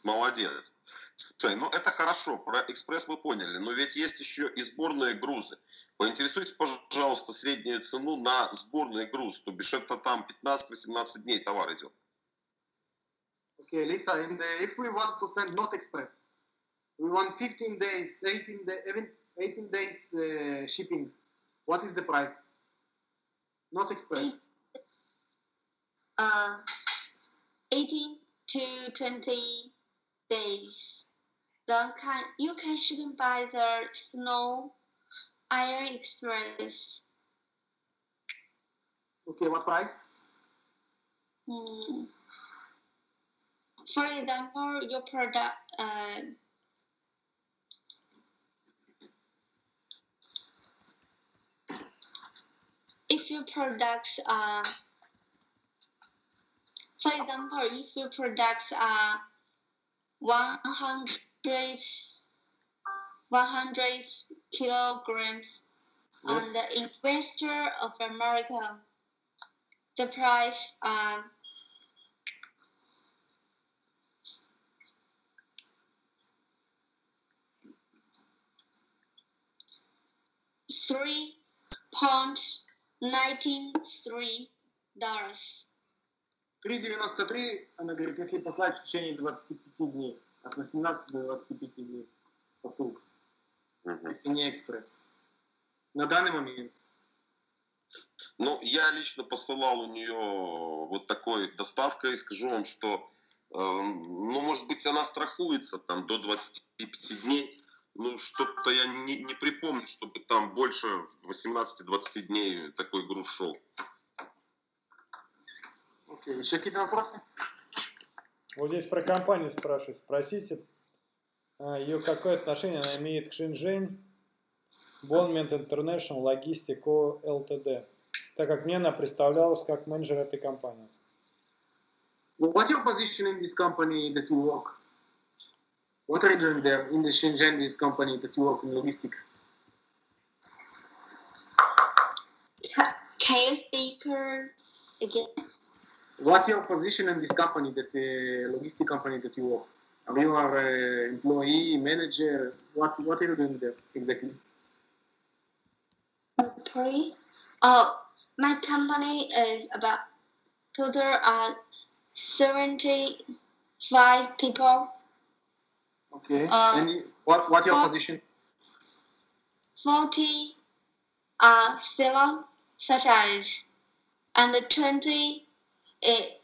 молодец. Слушай, ну это хорошо, про экспресс вы поняли, но ведь есть еще и сборные грузы. Поинтересуйтесь, пожалуйста, среднюю цену на сборный груз, то бишь это там 15-18 дней товар идет. Окей, Лиза, if we want to send not express, we want 15 days, 18 days shipping, what is the price? Not express. 18 to 20 days. Then you can ship by the snow, iron express. Okay, what price? For example, your product. If your products are. For example, if your products are 100 kilograms on the investor of America, the price are 3.93 dollars. 3.93, она говорит, если послать в течение 25 дней, от 18 до 25 дней посылка, если не экспресс. На данный момент. Ну, я лично посылал у нее вот такой доставкой, и скажу вам, что, ну, может быть, она страхуется там до 25 дней, ну, что-то я не припомню, чтобы там больше 18-20 дней такой груз шел. Еще какие-то вопросы? Вот здесь про компанию спрашивают. Спросите, ее какое отношение она имеет к Шинжэнь Бонмент Интернешнл Логистико ЛТД, так как мне она представлялась как менеджер этой компании. What your position in this company that you work? What are you doing there in the Shenzhen this company that you work in logistics? Can you speak again? What's your position in this company, that logistic company that you work? You are an employee, manager. What are you doing there exactly? Okay. My company is about total 75 people. Okay. And what's your position? 40 seller, such as, and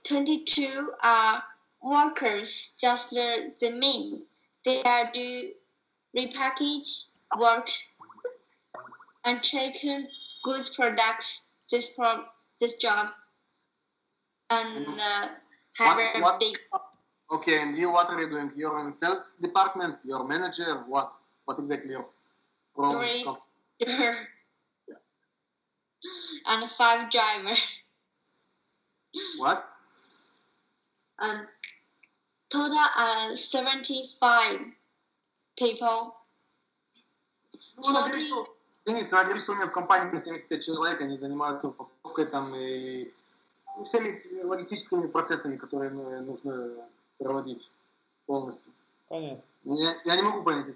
22 are workers, just the main. They are do repackage work and check good products. This job and have a big. Okay, and you what are you doing? You're in sales department. You're manager. What exactly? Your and 5 drivers. What? Total 75 people. Денис, она говорит, что у меня в компании 75 человек, они занимаются упаковкой там и всеми логистическими процессами, которые нужно проводить полностью. Понятно. Я не могу понять,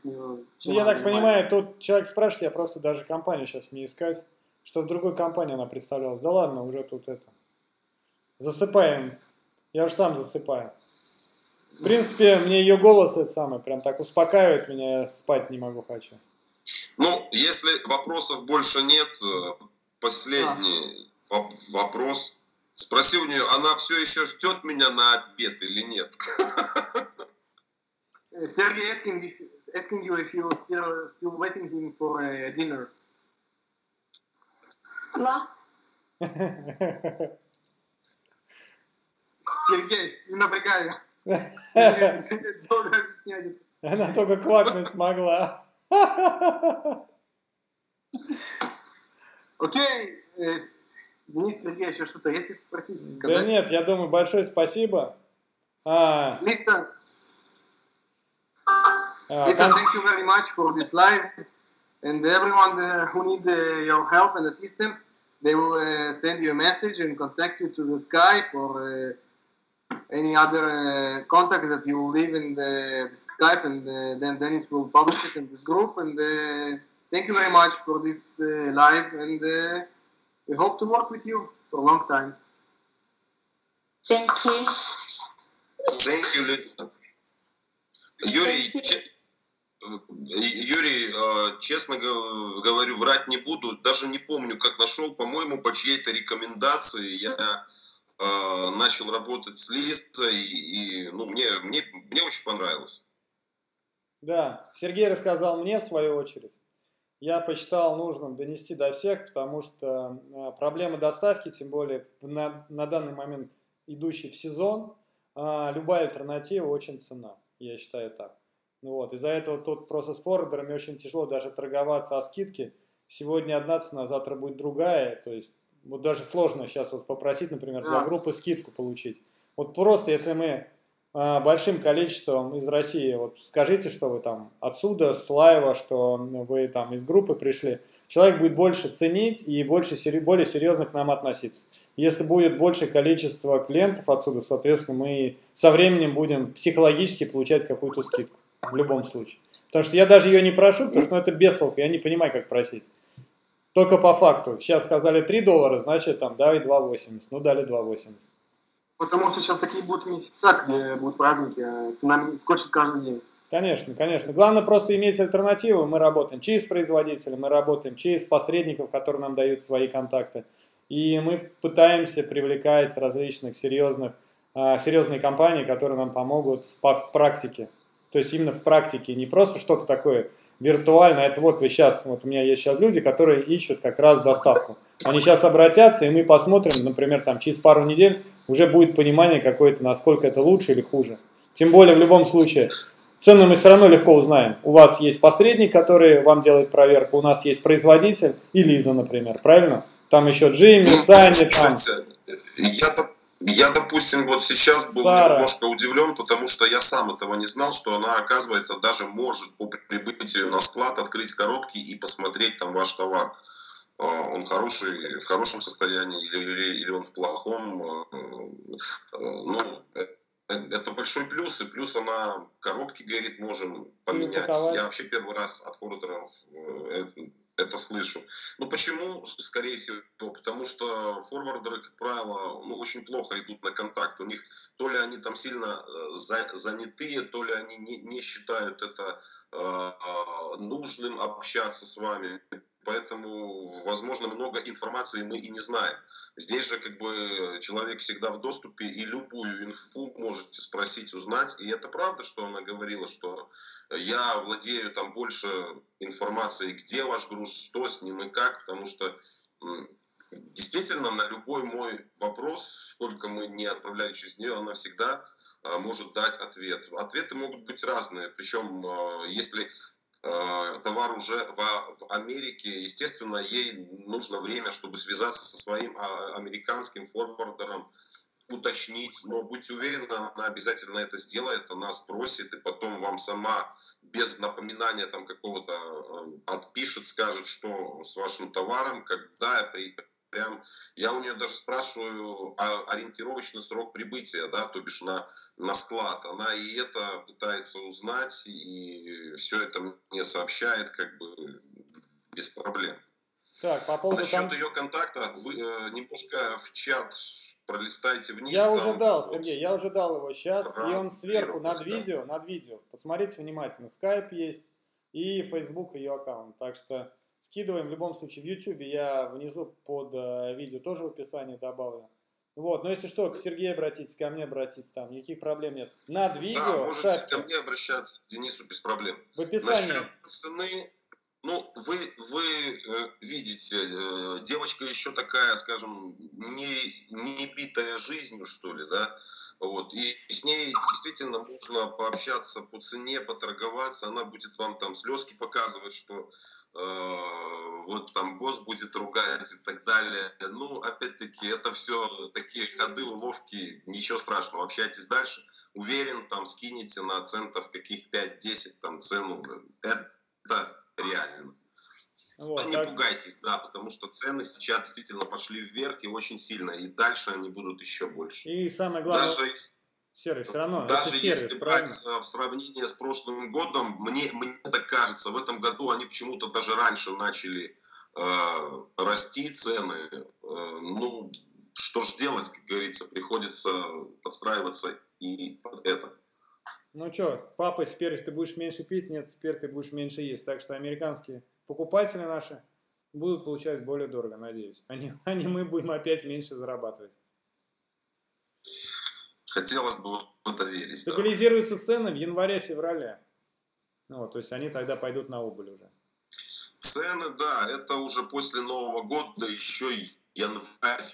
я так понимаю, тут человек спрашивает, я просто даже компанию сейчас не искать, что в другой компании она представлялась. Да ладно, уже тут это. Засыпаем. Я уже сам засыпаю. В принципе, мне ее голос это самое прям так успокаивает меня, я спать не могу хочу. Ну, если вопросов больше нет, последний вопрос. Спроси у нее, она все еще ждет меня на обед или нет? Сергей, asking you if you're still waiting for dinner. Да. Сергей, не напрягай. Долго объяснять. Она только квакнуть смогла. Окей. Денис, Сергей, еще что-то есть, если спросить, сказать? Да нет, я думаю, большое спасибо. Лиза. Listen, thank you very much for this live, and everyone who need your help and assistance, they will send you a message and contact you to the Skype or any other contact that you will leave in the Skype, and then Dennis will publish it in this group. And thank you very much for this live, and we hope to work with you for a long time. Thank you. Thank you, Lisa. Юрий, честно говорю, врать не буду, даже не помню, как нашел, по-моему, по чьей-то рекомендации я начал работать с Лизой, и ну, мне очень понравилось. Да, Сергей рассказал мне, в свою очередь, я посчитал нужным донести до всех, потому что проблема доставки, тем более на данный момент идущий в сезон, любая альтернатива очень ценна. Я считаю так. Вот. Из-за этого тут просто с форвардерами очень тяжело даже торговаться о скидке. Сегодня одна цена, завтра будет другая. То есть вот даже сложно сейчас вот попросить, например, для группы скидку получить. Вот просто если мы большим количеством из России, вот скажите, что вы там отсюда, с лайва, что вы там из группы пришли, человек будет больше ценить и более серьезно к нам относиться. Если будет большее количество клиентов отсюда, соответственно, мы со временем будем психологически получать какую-то скидку. В любом случае. Потому что я даже ее не прошу, потому что это бестолку, я не понимаю, как просить. Только по факту. Сейчас сказали $3, значит, там, да, и 2.80. Ну, дали 2.80. Потому что сейчас такие будут месяца, где будут праздники, а цена скочит каждый день. Конечно, конечно. Главное просто иметь альтернативу. Мы работаем через производителя, мы работаем через посредников, которые нам дают свои контакты. И мы пытаемся привлекать различных серьезные компании, которые нам помогут по практике. То есть именно в практике, не просто что-то такое виртуальное. Это вот вы сейчас, вот у меня есть сейчас люди, которые ищут как раз доставку. Они сейчас обратятся, и мы посмотрим, например, там через пару недель уже будет понимание какое-то, насколько это лучше или хуже. Тем более в любом случае цены мы все равно легко узнаем. У вас есть посредник, который вам делает проверку, у нас есть производитель и Лиза, например, правильно? Там еще Джимми, Саня, там. Я, допустим, вот сейчас был немножко удивлен, потому что я сам этого не знал, что она, оказывается, даже может по прибытию на склад открыть коробки и посмотреть там ваш товар. Он хороший, в хорошем состоянии или он в плохом. Ну, это большой плюс, и плюс она коробки, говорит, можем поменять. Я вообще первый раз от форвардеров это слышу. Ну почему? Скорее всего, потому что форвардеры, как правило, ну, очень плохо идут на контакт. У них то ли они там сильно занятые, то ли они не считают это нужным общаться с вами. Поэтому, возможно, много информации мы и не знаем. Здесь же как бы человек всегда в доступе, и любую инфу можете спросить, узнать. И это правда, что она говорила, что я владею там больше информации, где ваш груз, что с ним и как, потому что действительно на любой мой вопрос, сколько мы не отправляли через нее, она всегда может дать ответ. Ответы могут быть разные, причем если товар уже в Америке, естественно, ей нужно время, чтобы связаться со своим американским форвардером, уточнить, но будь уверена, она обязательно это сделает, она спросит, и потом вам сама без напоминания там какого-то отпишет, скажет, что с вашим товаром, когда я у нее даже спрашиваю ориентировочный срок прибытия, да, то бишь на склад. Она и это пытается узнать, и все это мне сообщает, как бы без проблем. Так, по поводу насчет ее контакта, вы немножко в чат пролистайте вниз. Я уже дал, вот, Сергей, я уже дал его сейчас, и он сверху над видео. Посмотрите внимательно, Skype есть и Facebook ее аккаунт, так что скидываем в любом случае в YouTube, я внизу под видео тоже в описании добавлю. Вот, но если что, к Сергею обратитесь, ко мне обратитесь, там никаких проблем нет. Над видео. Да, можете ко мне обращаться, Денису без проблем. В описании. Насчет цены, Ну, вы видите, девочка еще такая, скажем, не битая жизнью, что ли, да? Вот. И с ней действительно можно пообщаться по цене, поторговаться. Она будет вам там слезки показывать, что вот там босс будет ругать и так далее. Ну, опять-таки, это все такие ходы, уловки, ничего страшного. Общайтесь дальше. Уверен, там скинете на центов каких 5-10 там цену. Это реально. Вот, не пугайтесь, да, потому что цены сейчас действительно пошли вверх и очень сильно, и дальше они будут еще больше. И самое главное, даже сервис, все равно, даже это сервис, если правильно? Брать в сравнении с прошлым годом, мне так кажется, в этом году они почему-то даже раньше начали расти цены. Ну, что ж делать, как говорится, приходится подстраиваться и под это. Ну что, папа, теперь ты будешь меньше пить, нет, теперь ты будешь меньше есть. Так что американские покупатели наши будут получать более дорого, надеюсь. А не мы будем опять меньше зарабатывать. Хотелось бы в это верить. Стабилизируются цены в январе-феврале. Ну, то есть они тогда пойдут на убыль уже. Цены, да, это уже после Нового года, еще и январь,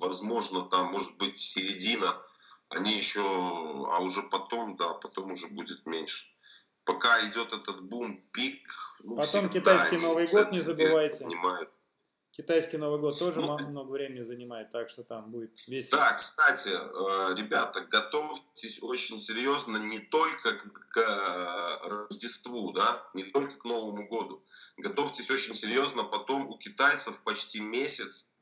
возможно, там может быть середина. Они еще, а уже потом, да, потом уже будет меньше. Пока идет этот бум, пик. Ну, потом китайский Новый год, не забывайте. Китайский Новый год тоже много времени занимает, так что там будет весело. Да, кстати, ребята, готовьтесь очень серьезно не только к Рождеству, да, не только к Новому году. Готовьтесь очень серьезно, потом у китайцев почти месяц.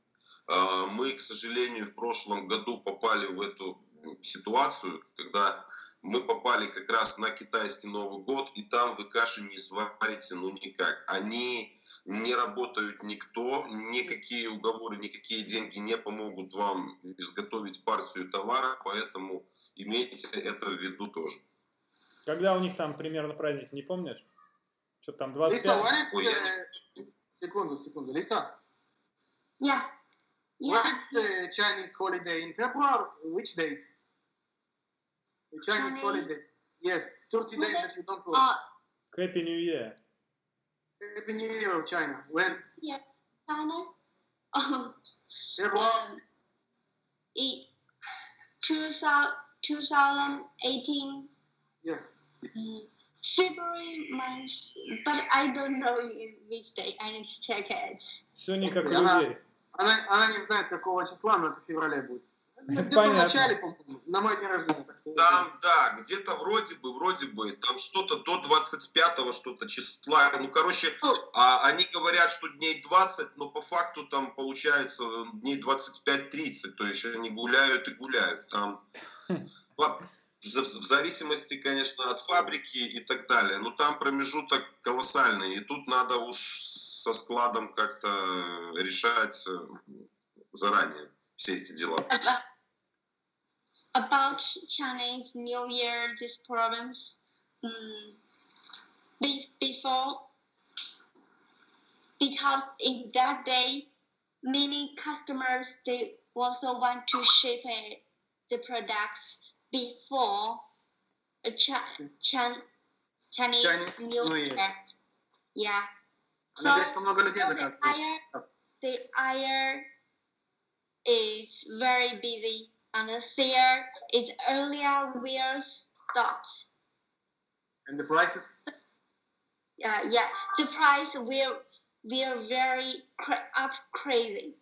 Мы, к сожалению, в прошлом году попали в эту ситуацию, когда мы попали как раз на китайский Новый год, и там вы каши не сварите, ну никак. Они не работают никто, никакие уговоры, никакие деньги не помогут вам изготовить партию товара, поэтому имейте это в виду тоже. Когда у них там примерно праздник, не помнишь? Что там, 25? Лиса, варится... Ой, Секунду. Лиса? Yeah. What is the Chinese holiday in February? Which day? The Chinese holiday. Yes, 30 days that you don't work. Happy New Year. Happy New Year of China. When? Yeah, China. February. 2018. Yes. February month, but I don't know which day. I need to check it. Все никак не верит. Она не знает, какого числа, но это в феврале будет. Где-то в начале, на мой день рождения. Там, да, где-то вроде бы, там что-то до 25-го что-то числа. Ну, короче, они говорят, что дней 20, но по факту там получается дней 25-30. То есть они гуляют и гуляют. Там, в зависимости, конечно, от фабрики и так далее. Но там промежуток колоссальный. И тут надо уж со складом как-то решать заранее все эти дела. About Chinese New Year, these problems, before, because in that day, many customers, they also want to ship the products before Chinese New Year. Yeah. So, the air is very busy. And the fair is earlier will start. And the prices? Yeah, the price will very up crazy.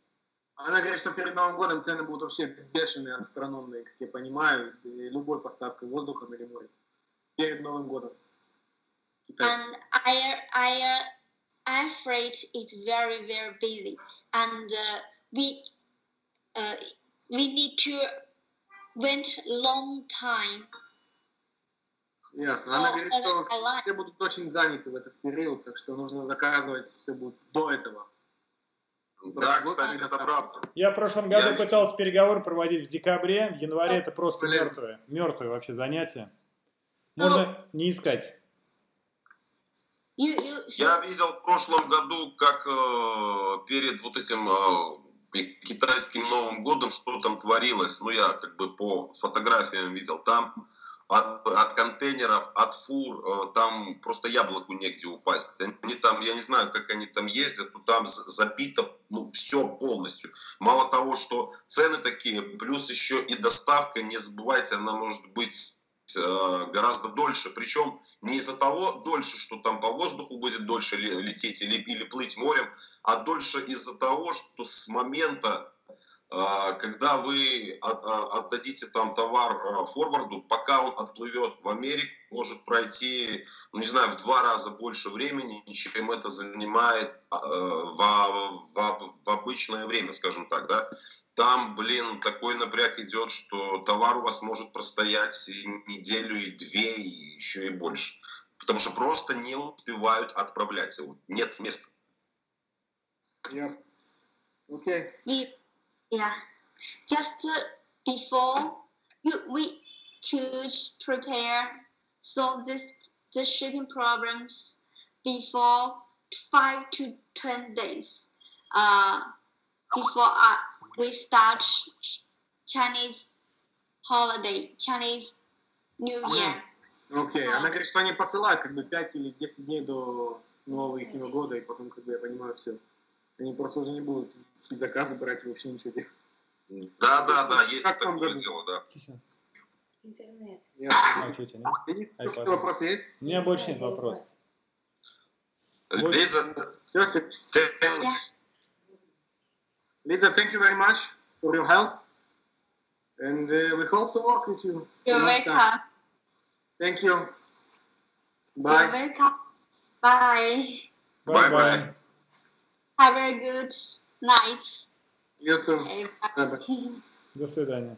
Она говорит, что перед Новым годом цены будут вообще бешеные, астрономные, как я понимаю, любой поставкой воздухом или морем. Перед Новым годом. And air freight is very, very busy. And we need to wait long time. Ясно. Она говорит, что все будут очень заняты в этот период, так что нужно заказывать все будет до этого. Да, кстати, это правда. Я в прошлом году пытался переговоры проводить в декабре, в январе это просто мертвое вообще занятие. Можно не искать. Я видел в прошлом году, как перед вот этим... китайским Новым годом, что там творилось, ну я как бы по фотографиям видел, там от контейнеров, от фур, там просто яблоку негде упасть. Они там, я не знаю, как они там ездят, но там забито, ну, все полностью. Мало того, что цены такие, плюс еще и доставка, не забывайте, она может быть гораздо дольше, причем не из-за того дольше, что там по воздуху будет дольше лететь или плыть морем, а дольше из-за того, что с момента, когда вы отдадите там товар форварду, пока он отплывет в Америку, может пройти, ну, не знаю, в 2 раза больше времени, чем это занимает в обычное время, скажем так, да. Там, блин, такой напряг идет, что товар у вас может простоять и неделю, и 2, и еще и больше. Потому что просто не успевают отправлять его. Нет места. Yeah. Okay. Yeah. Just before we should prepare, solve the shipping problems before 5 to 10 days. Before we start Chinese holiday, Chinese New Year. Окей, она говорит, что они посылают как бы 5 или 10 дней до Нового года, и потом, как бы, я понимаю, все. Они просто уже не будут заказы брать, вообще ничего делать. Да, есть такое дело, да. Интернет. Что, вопросы есть? У меня больше нет вопросов. Лиза, thank you very much for your help, and we hope to work with you. You're welcome. Thank you. Bye. You're welcome. Bye. Bye. Have a good night. You too. Bye. До свидания.